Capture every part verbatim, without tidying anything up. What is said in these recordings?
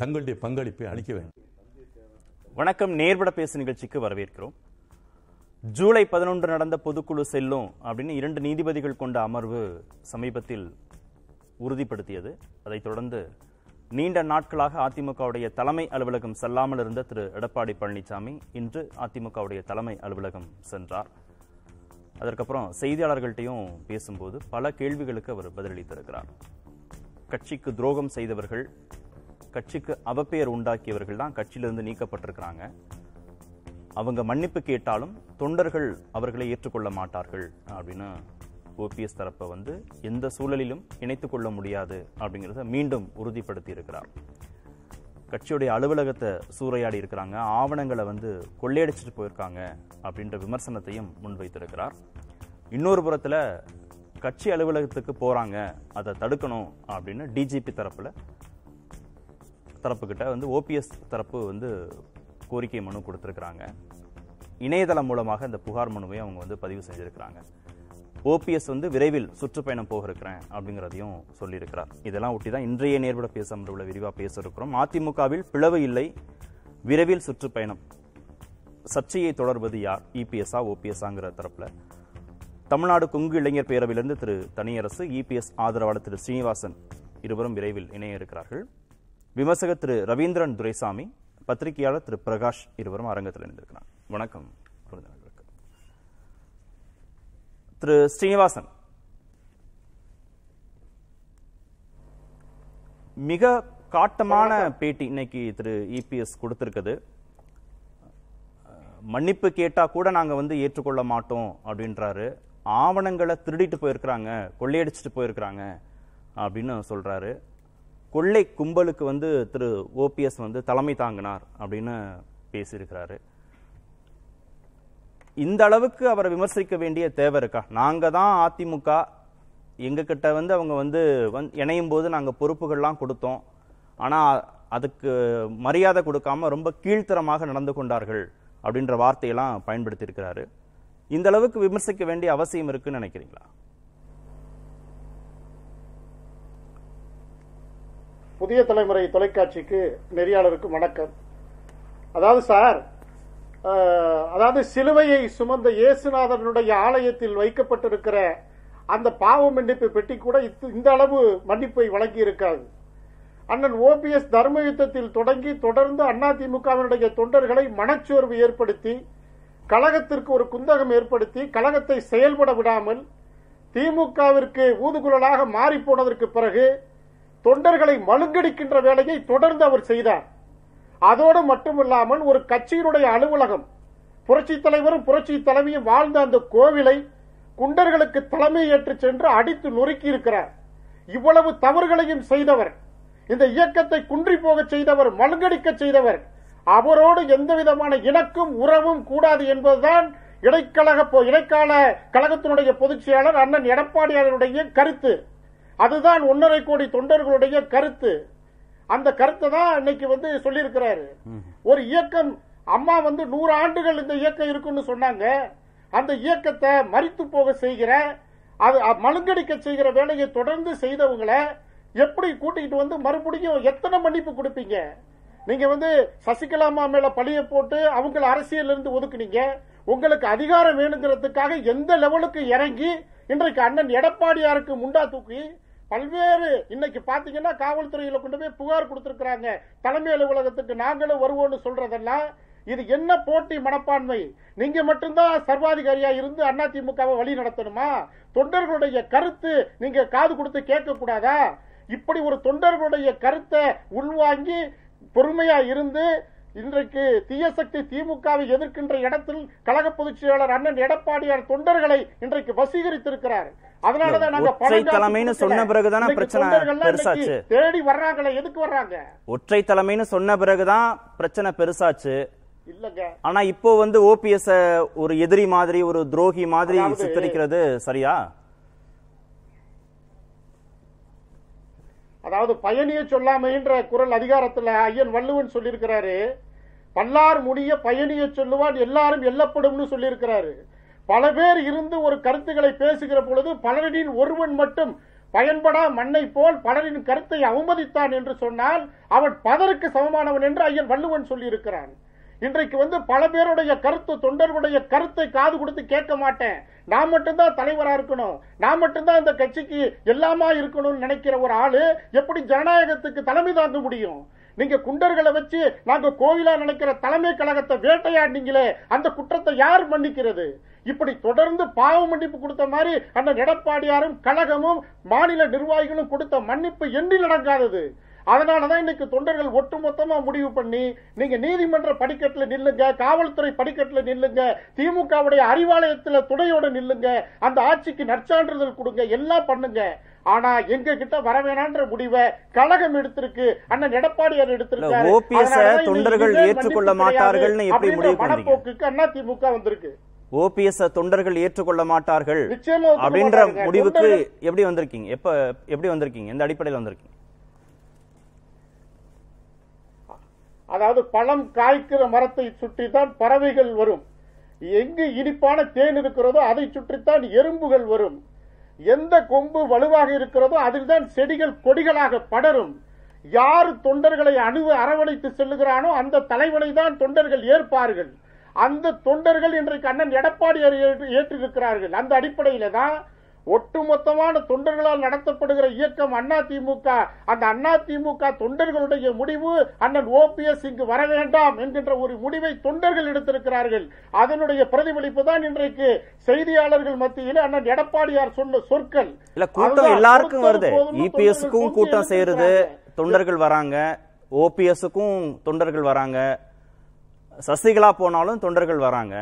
தங்களுடைய பங்களிப்பை அளிக்க வேண்டும். வணக்கம், நேர்பட பேசு நிகழ்ச்சிக்கு வரவேற்கிறோம். ஜூலை பதினொன்று நடந்த பொதுக்குழு செல்லும் அப்படின்னு இரண்டு நீதிபதிகள் கொண்ட அமர்வு சமீபத்தில் உறுதிப்படுத்தியது. அதைத் தொடர்ந்து நீண்ட நாட்களாக அதிமுகவுடைய தலைமை அலுவலகம் செல்லாமல் இருந்த திரு எடப்பாடி பழனிசாமி இன்று அதிமுகவுடைய தலைமை அலுவலகம் சென்றார். அதற்கப்புறம் செய்தியாளர்கள்ட்டையும் பேசும்போது பல கேள்விகளுக்கு அவர் பதிலளித்திருக்கிறார். கட்சிக்கு துரோகம் செய்தவர்கள், கட்சிக்கு அவப்பெயர் உண்டாக்கியவர்கள் தான் கட்சியிலிருந்து நீக்கப்பட்டிருக்கிறாங்க. அவங்க மன்னிப்பு கேட்டாலும் தொண்டர்கள் அவர்களை ஏற்றுக்கொள்ள மாட்டார்கள் அப்படின்னு ஓபிஎஸ் தரப்பை வந்து எந்த சூழலிலும் இணைத்துக் கொள்ள முடியாது அப்படிங்கிறத மீண்டும் உறுதிப்படுத்தி இருக்கிறார். கட்சியுடைய அலுவலகத்தை சூறையாடி இருக்கிறாங்க, ஆவணங்களை வந்து கொள்ளையடிச்சிட்டு போயிருக்காங்க அப்படின்ற விமர்சனத்தையும் முன்வைத்திருக்கிறார். இன்னொரு புறத்தில் கட்சி அலுவலகத்துக்கு போகிறாங்க, அதை தடுக்கணும் அப்படின்னு டிஜிபி தரப்பில் தரப்புக்கிட்ட வந்து ஓபிஎஸ் தரப்பு வந்து கோரிக்கை மனு கொடுத்துருக்குறாங்க. இணையதளம் மூலமாக இந்த புகார் மனுவை அவங்க வந்து பதிவு செஞ்சுருக்கிறாங்க. ஓபிஎஸ் வந்து விரைவில் சுற்றுப்பயணம் போக இருக்கிறேன் அப்படிங்கிறதையும் சொல்லியிருக்கிறார். இதெல்லாம் ஒட்டி தான் இன்றைய நேர்பட பேச அமர்வில் விரிவாக பேச இருக்கிறோம். அதிமுகவில் பிளவு இல்லை, விரைவில் சுற்றுப்பயணம், சர்ச்சையை தொடர்வது யார், இபிஎஸ்ஆ ஓபிஎஸ்ஆங்கிற தரப்பில் தமிழ்நாடு கொங்கு இளைஞர் பேரவையிலிருந்து திரு தனியரசு, இபிஎஸ் ஆதரவாளர் திரு ஸ்ரீனிவாசன் இருவரும் விரைவில் இணைய இருக்கிறார்கள். விமர்சகர் திரு ரவீந்திரன் துரைசாமி, பத்திரிகையாளர் திரு பிரகாஷ் இருவரும் அரங்கத்தில் இணைந்திருக்கிறார். வணக்கம். திரு ஸ்ரீனிவாசன், மிக காட்டமான பேட்டி இன்னைக்கு திரு இபிஎஸ் கொடுத்திருக்குது. மன்னிப்பு கேட்டா கூட நாங்க வந்து ஏற்றுக்கொள்ள மாட்டோம் அப்படின்றாரு. ஆவணங்களை திருடிட்டு போயிருக்கிறாங்க, கொள்ளையடிச்சுட்டு போயிருக்கிறாங்க அப்படின்னு சொல்றாரு. கொள்ளை கும்பலுக்கு வந்து திரு ஓபிஎஸ் வந்து தலைமை தாங்கினார் அப்படின்னு பேசியிருக்கிறாரு. இந்த அளவுக்கு அவரை விமர்சிக்க வேண்டிய தேவை இருக்கா? நாங்கள் தான் அதிமுக, எங்ககிட்ட வந்து அவங்க வந்து வந் இணையும் போது நாங்கள் பொறுப்புகள்லாம் கொடுத்தோம், ஆனால் அதுக்கு மரியாதை கொடுக்காம ரொம்ப கீழ்த்தரமாக நடந்து கொண்டார்கள் அப்படின்ற வார்த்தையெல்லாம் பயன்படுத்தியிருக்கிறாரு. இந்த அளவுக்கு விமர்சிக்க வேண்டிய அவசியம் இருக்குன்னு நினைக்கிறீங்களா? புதிய தலைமுறை தொலைக்காட்சிக்கு நிறைய அளவுக்கு வணக்கம். அதாவது சார், அதாவது சிலுவையை சுமந்த இயேசுநாதனுடைய ஆலயத்தில் வைக்கப்பட்டிருக்கிற அந்த பாவ மன்னிப்பு பெட்டி கூட இந்த அளவு மன்னிப்பை வழங்கி இருக்காது. அண்ணன் ஓபிஎஸ் தர்ம யுத்தத்தில் தொடங்கி தொடர்ந்து அதிமுகவினுடைய தொண்டர்களை மனச்சோர்வு ஏற்படுத்தி, கழகத்திற்கு ஒரு குந்தகம் ஏற்படுத்தி, கழகத்தை செயல்பட விடாமல் திமுகவிற்கு ஊதுகுழலாக மாறி போனதற்கு பிறகு தொண்டர்களை மழுங்கடிக்கின்ற வேலையை தொடர்ந்து அவர் செய்தார். அதோடு மட்டுமில்லாமல் ஒரு கட்சியினுடைய அலுவலகம், புரட்சி தலைவரும் புரட்சி தலைவியும் வாழ்ந்த அந்த கோவிலை குண்டர்களுக்கு தலைமை ஏற்று சென்று அடித்து நொறுக்கி இருக்கிறார். இவ்வளவு தவறுகளையும் செய்தவர், இந்த இயக்கத்தை குன்றி போக செய்தவர், மழுங்கடிக்க செய்தவர், அவரோடு எந்த விதமான இணக்கும் உறவும் கூடாது என்பதுதான் இடைக்கழக இடைக்கால கழகத்தினுடைய பொதுச் செயலாளர் அண்ணன் எடப்பாடியாருடைய கருத்து. அதுதான் ஒன்றரை கோடி தொண்டர்களுடைய கருத்து. அந்த கருத்தை தான் இன்னைக்கு வந்து சொல்லியிருக்கிறாரு. ஒரு இயக்கம், அம்மா வந்து நூறு ஆண்டுகள் இந்த இயக்கம் இருக்குன்னு சொன்னாங்க. அந்த இயக்கத்தை மறித்து போக செய்கிற, அது மழுங்கடிக்க செய்கிற வேலையை தொடர்ந்து செய்தவங்களை எப்படி கூட்டிகிட்டு வந்து மறுபடியும் எத்தனை மன்னிப்பு கொடுப்பீங்க? நீங்க வந்து சசிகலா அம்மா மேல பழிய போட்டு அவங்களை அரசியல் இருந்து ஒதுக்குனீங்க. உங்களுக்கு அதிகாரம் வேணுங்கிறதுக்காக எந்த லெவலுக்கு இறங்கி இன்றைக்கு அண்ணன் எடப்பாடியாருக்கு முண்டா தூக்கி பல்வேறு இன்னைக்கு பாத்தீங்கன்னா காவல்துறையில கொண்டு போய் புகார் கொடுத்திருக்கிறாங்க. தலைமை அலுவலகத்துக்கு நாங்களும் வருவோம்னு சொல்றதெல்லாம் இது என்ன போட்டி மனப்பான்மை? நீங்க மட்டும்தான் சர்வாதிகாரியா இருந்து அதிமுகவை வழி நடத்தணுமா? தொண்டர்களுடைய கருத்து நீங்க காது கொடுத்து கேட்க கூடாதா? இப்படி ஒரு தொண்டர்களுடைய கருத்தை உள்வாங்கி பொறுமையா இருந்து இன்றைக்கு தீயசக்தி திமுகவை எதிர்க்கின்ற இடத்தில் கழக பொதுச் செயலாளர் அண்ணன் எடப்பாடியார் தொண்டர்களை இன்றைக்கு வசீகரித்திருக்கிறார். அதனாலதான் நாங்க தேடி வர்றாங்களே, எதுக்கு வர்றாங்க? ஒற்றை தலைமைன்னு சொன்ன பிறகுதான் பிரச்சனை பெருசாச்சு இல்லங்க. ஆனா இப்போ வந்து ஓபிஎஸ் ஒரு எதிரி மாதிரி, ஒரு துரோகி மாதிரி சித்தரிக்கிறது சரியா? அதாவது பயணியை சொல்லாமைன்ற குரல் அதிகாரத்தில் ஐயன் வள்ளுவன் சொல்லியிருக்கிறாரு. பல்லார் முடிய பயணியை சொல்லுவான் எல்லாரும் எல்லப்படும்னு சொல்லியிருக்கிறாரு. பல பேர் இருந்து ஒரு கருத்துக்களை பேசுகிற பொழுது பலரின் ஒருவன் மட்டும் பயன்படா மண்ணை போல் பலரின் கருத்தை அவமதித்தான் என்று சொன்னால் அவன் பதருக்கு சமமானவன் என்று ஐயன் வள்ளுவன் சொல்லியிருக்கிறான். இன்றைக்கு வந்து பல பேருடைய கருத்து, தொண்டர்களுடைய கருத்தை காது கொடுத்து கேட்க மாட்டேன், நான் மட்டும்தான் தலைவரா இருக்கணும், நான் மட்டும்தான் இந்த கட்சிக்கு எல்லாமா இருக்கணும்னு நினைக்கிற ஒரு ஆளு எப்படி ஜனநாயகத்துக்கு தலைமை தாங்க முடியும்? நீங்க குண்டர்களை வச்சு நாங்க கோயிலா நினைக்கிற தலைமை கழகத்தை வேட்டையாடினீங்களே, அந்த குற்றத்தை யார் மன்னிக்கிறது? இப்படி தொடர்ந்து பாவ மன்னிப்பு கொடுத்த மாதிரி அந்த எடப்பாடியாரும் கழகமும் மாநில நிர்வாகிகளும் கொடுத்த மன்னிப்பு எண்ணில் அடங்காதது. அதனாலதான் இன்னைக்கு தொண்டர்கள் ஒட்டுமொத்தமா முடிவு பண்ணி நீங்க நீதிமன்ற படிக்கட்டுல நில்லுங்க, காவல்துறை படிக்கட்டுல நில்லுங்க, திமுகவுடைய அறிவாலயத்துல துணையோட நில்லுங்க, அந்த ஆட்சிக்கு நற்சான்றிதழ் கொடுங்க, எல்லாம் பண்ணுங்க. ஆனா எங்க கிட்ட வர வேணான்ற முடிவை கழகம் எடுத்திருக்கு, அண்ணன் எடப்பாடியார் எடுத்திருக்காரு. தொண்டர்கள் ஏற்றுக்கொள்ள மாட்டார்கள் மனப்போக்கு அண்ணா திமுக வந்திருக்கு. ஓபிஎஸ் தொண்டர்கள் ஏற்றுக்கொள்ள மாட்டார்கள் அப்படின்ற முடிவுக்கு எப்படி வந்திருக்கீங்க? எப்ப எப்படி வந்திருக்கீங்க? எந்த அடிப்படையில் வந்திருக்கீங்க? அதாவது பழம் காய்க்கிற மரத்தை சுற்றித்தான் பறவைகள் வரும், எங்கு இனிப்பான தேன் இருக்கிறதோ அதை சுற்றித்தான் எறும்புகள் வரும், எந்த கொம்பு வலுவாக இருக்கிறதோ அதில் தான் செடிகள் கொடிகளாக படரும். யார் தொண்டர்களை அணுவ அரவணைத்து செல்லுகிறானோ அந்த தலைவனை தான் தொண்டர்கள் ஏற்பார்கள். அந்த தொண்டர்கள் இன்றைக்கு அண்ணன் எடப்பாடியார் ஏற்றிருக்கிறார்கள். அந்த அடிப்படையில தான் ஒட்டுமொத்தமான தொண்டர்களால் நடத்தப்படுகிற இயக்கம் அதிமுக. அந்த அதிமுக தொண்டர்களுடைய முடிவு அண்ணன் ஓபிஎஸ் இங்கு வர வேண்டாம் என்கின்ற ஒரு முடிவை தொண்டர்கள் எடுத்திருக்கிறார்கள். அதனுடைய பிரதிபலிப்பு தான் இன்றைக்கு செய்தியாளர்கள் மத்தியில் அண்ணன் எடப்பாடியார் சொன்ன சொற்கள். இல்ல கூட்டம் எல்லாருக்கும் வருது, இபிஎஸ்க்கும் கூட்டம் சேருது, தொண்டர்கள் வராங்க, ஓபிஎஸ்க்கும் தொண்டர்கள் வராங்க, சசிகலா போனாலும் தொண்டர்கள் வராங்க,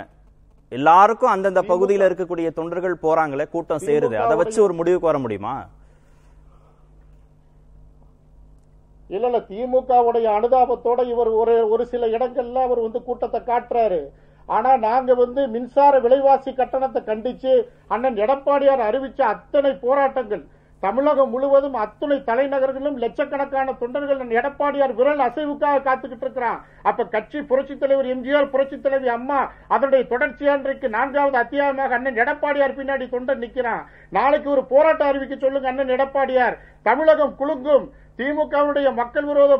எல்லாருக்கும் அந்தந்த பகுதியில் இருக்கக்கூடிய தொண்டர்கள் போறாங்களே, கூட்டம் சேருது. அதை வச்சு ஒரு முடிவுக்கு வர முடியுமா? இல்ல இல்ல திமுகவுடைய அனுதாபத்தோட இவர் ஒரு ஒரு சில இடங்கள்ல அவர் வந்து கூட்டத்தை காட்டுறாரு. ஆனா நாங்க வந்து மின்சார விலைவாசி கட்டணத்தை கண்டிச்சு அண்ணன் எடப்பாடியார் அறிவிச்ச அத்தனை போராட்டங்கள் தமிழகம் முழுவதும் அத்துணை தலைநகர்களிலும் லட்சக்கணக்கான தொண்டர்கள் எடப்பாடியார் விரல் அசைவுக்காக காத்துக்கிட்டு இருக்கிறான். அப்ப கட்சி புரட்சித் தலைவர் எம்ஜிஆர், புரட்சித் தலைவி அம்மா, அதனுடைய தொடர்ச்சியான்றைக்கு நான்காவது அத்தியாயமாக அண்ணன் எடப்பாடியார் பின்னாடி தொண்டர் நிக்கிறான். நாளைக்கு ஒரு போராட்ட அறிவிக்க சொல்லுங்க அண்ணன் எடப்பாடியார், தமிழகம் குலுங்கும், திமுகவுடைய மக்கள் விரோத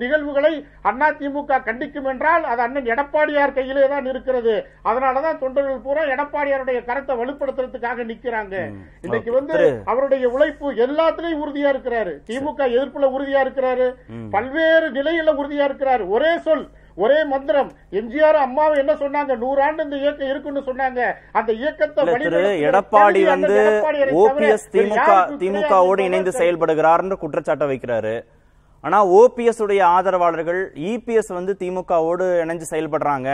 நிகழ்வுகளை அண்ணா திமுக கண்டிக்கும் என்றால் அது அண்ணன் எடப்பாடியார் கையிலே தான் இருக்கிறது. அதனாலதான் தொண்டர்கள் பூரா எடப்பாடியாருடைய கருத்தை வலுப்படுத்துறதுக்காக நிக்கிறாங்க. இன்னைக்கு வந்து அவருடைய உழைப்பு எல்லாத்திலையும் உறுதியா இருக்கிறாரு, திமுக எதிர்ப்புல உறுதியா இருக்கிறாரு, பல்வேறு நிலையில உறுதியா இருக்கிறாரு. ஒரே சொல், ஒரே மந்திரம், எம்ஜிஆர் அம்மாவை என்ன சொன்னாங்க? நூறாண்டு இந்த இயக்கம் இருக்குன்னு சொன்னாங்க. அந்த இயக்கத்தை எடப்பாடி வந்து ஓபிஎஸ் திமுக திமுகவோடு இணைந்து செயல்படுகிறார் என்று குற்றச்சாட்டை வைக்கிறாரு. ஆனா ஓபிஎஸ் உடைய ஆதரவாளர்கள் இபிஎஸ் வந்து திமுகவோடு இணைந்து செயல்படுறாங்க,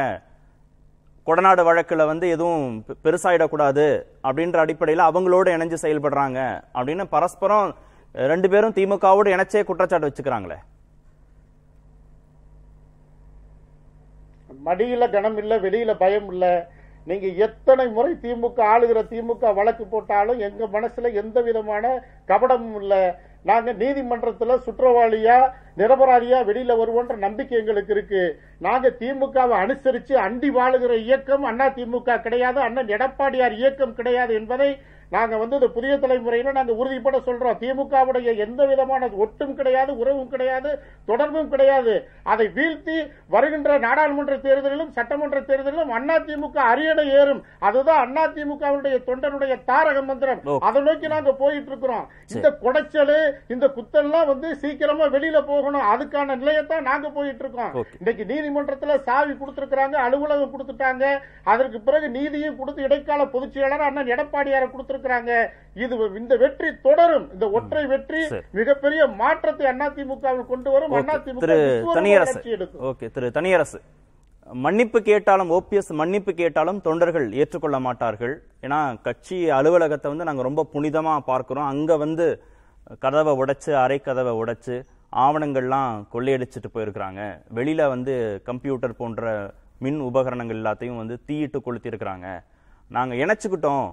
கொடநாடு வழக்குல வந்து எதுவும் பெருசாயிடக்கூடாது அப்படின்ற அடிப்படையில் அவங்களோடு இணைஞ்சு செயல்படுறாங்க அப்படின்னு பரஸ்பரம் ரெண்டு பேரும் திமுகவோடு இணைச்சே குற்றச்சாட்டு வச்சுக்கிறாங்களே. மடியில கனம் இல்ல, வெளியில பயம் இல்ல. நீங்க எத்தனை முறை திமுக ஆளுகிற திமுக வழக்கு போட்டாலும் எங்க மனசுல எந்த விதமான கபடமும் இல்ல. நாங்க நீதிமன்றத்துல சுற்றவாளியா நிரபராதியா வெளியில வருவோன்ற நம்பிக்கை எங்களுக்கு இருக்கு. நாங்க திமுகவை அனுசரிச்சு அண்டி வாழுகிற இயக்கம் அண்ணா திமுக கிடையாது, அண்ணன் எடப்பாடியார் இயக்கம் கிடையாது என்பதை நாங்க வந்து புதிய தலைமுறையில நாங்க உறுதிப்பட சொல்றோம். திமுகவுடைய எந்த விதமான ஒட்டும் கிடையாது, உறவும் கிடையாது, தொடர்பும் கிடையாது. அதை வீழ்த்தி வருகின்ற நாடாளுமன்ற தேர்தலிலும் சட்டமன்ற தேர்தலிலும் அதிமுக அரியணை ஏறும். அதுதான் அதிமுகவுடைய தொண்டனுடைய தாரக மந்திரம். அதை நோக்கி நாங்க போயிட்டு இருக்கிறோம். இந்த குடைச்சல், இந்த குத்தெல்லாம் வந்து சீக்கிரமா வெளியில போகணும், அதுக்கான நிலையத்தான் நாங்க போயிட்டு இருக்கோம். இன்னைக்கு நீதிமன்றத்தில் சாவி கொடுத்திருக்கிறாங்க, அலுவலகம் கொடுத்துட்டாங்க, அதற்கு பிறகு நீதியும் கொடுத்து இடைக்கால பொதுச் செயலர் அண்ணன் எடப்பாடியாரை கொடுத்திருக்க. இது இந்த வெற்றி தொடரும், இந்த ஒற்றை வெற்றி மிகப்பெரிய மாற்றத்தை அதிமுகவில் கொண்டு வரும். அதிமுக தனியரசு மன்னிப்பு கேட்டாலும், ஓபிஎஸ் மன்னிப்பு கேட்டாலும் தொண்டர்கள் ஏற்றுக்கொள்ள மாட்டார்கள். ஏன்னா கட்சி அலுவலகத்தை வந்து நாங்க ரொம்ப புனிதமா பார்க்கிறோம், அங்க வந்து கதவை உடைச்சு, அரை கதவை உடைச்சு ஆவணங்கள்லாம் கொள்ளையடிச்சுட்டு போயிருக்கிறாங்க, வெளியில வந்து கம்ப்யூட்டர் போன்ற மின் உபகரணங்கள் எல்லாத்தையும் வந்து தீயிட்டு கொளுத்தி இருக்கிறாங்க. நாங்க இணைச்சுக்கிட்டோம்,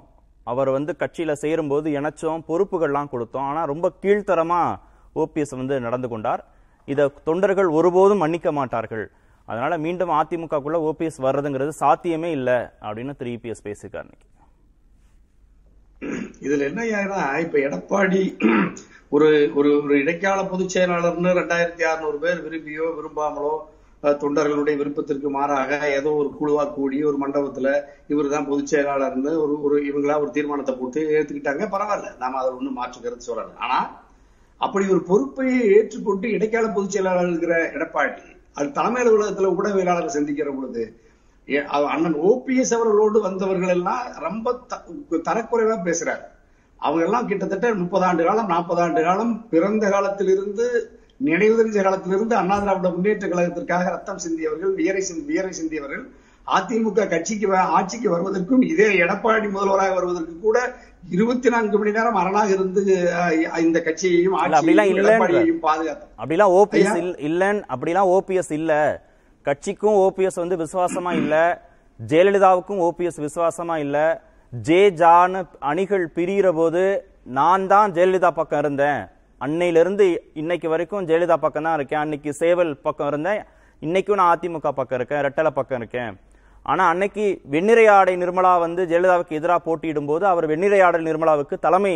அவர் வந்து கட்சியில சேரும் போது இணைச்சோம், பொறுப்புகள்லாம் கொடுத்தோம், ஆனா ரொம்ப கீழ்த்தரமா ஓபிஎஸ் வந்து நடந்து கொண்டார். இதை தொண்டர்கள் ஒருபோதும் மன்னிக்க மாட்டார்கள். அதனால மீண்டும் அதிமுகக்குள்ள ஓபிஎஸ் வர்றதுங்கிறது சாத்தியமே இல்ல அப்படின்னு திரு இ பி எஸ் பேசிக்காரு. இதுல என்ன ஆயினா இப்ப எடப்பாடி ஒரு ஒரு இடைக்கால பொதுச் செயலாளர்னு ரெண்டாயிரத்தி அறுநூறு பேர் விரும்பியோ விரும்பாமலோ தொண்டர்களுடைய விருப்பத்திற்கு மாறாக ஏதோ ஒரு குழுவா கூடி ஒரு மண்டபத்துல இவர் தான் பொதுச் செயலாளர்னு ஒரு ஒரு இவங்களா ஒரு தீர்மானத்தை போட்டு ஏற்றுக்கிட்டாங்க. பரவாயில்ல, நாம அதை ஒண்ணு மாற்றுக்கிறது சொல்லல. ஆனா அப்படி ஒரு பொறுப்பையே ஏற்றுக்கொண்டு இடைக்கால பொதுச் செயலாளர் இருக்கிற எடப்பாடி அது தலைமை அலுவலகத்துல ஊடகவியலாளர் சந்திக்கிற பொழுது அண்ணன் ஓபிஎஸ் அவர்களோடு வந்தவர்கள் எல்லாம் ரொம்ப தரக்குறைவா பேசுறாரு. அவங்க எல்லாம் கிட்டத்தட்ட முப்பது ஆண்டு காலம் நாற்பது ஆண்டு காலம் பிறந்த காலத்திலிருந்து நினைவு தெரிஞ்ச காலத்திலிருந்து அண்ணா திராவிட முன்னேற்ற கழகத்திற்காக ரத்தம் சிந்தியவர்கள், வியரை வியரை சிந்தியவர்கள். அதிமுக கட்சிக்கு ஆட்சிக்கு வருவதற்கும் இதே எடப்பாடி முதல்வராக வருவதற்கு கூட இருபத்தி நான்கு மணி நேரம் அரணாக இருந்து இந்த கட்சியையும் எடப்பாடியையும் பாதுகாத்தார். அப்படிலாம் ஓபிஎஸ் இல்லன்னு அப்படிலாம் ஓபிஎஸ் இல்ல, கட்சிக்கும் ஓபிஎஸ் வந்து விசுவாசமா இல்ல, ஜெயலலிதாவுக்கும் ஓபிஎஸ் விசுவாசமா இல்ல. ஜே ஜான அணிகள் பிரிகிற போது நான் தான் ஜெயலலிதா பக்கம் இருந்தேன், அன்னையிலிருந்து இன்னைக்கு வரைக்கும் ஜெயலலிதா பக்கம் தான் இருக்கேன், அன்னைக்கு சேவல் பக்கம் இருந்தேன், இன்னைக்கும் நான் அதிமுக பக்கம் இருக்கேன், ரெட்டலை பக்கம் இருக்கேன். ஆனா அன்னைக்கு வெண்ணிறை ஆடை நிர்மலா வந்து ஜெயலலிதாவுக்கு எதிராக போட்டியிடும் போது அவர் வெண்ணிறை ஆடை நிர்மலாவுக்கு தலைமை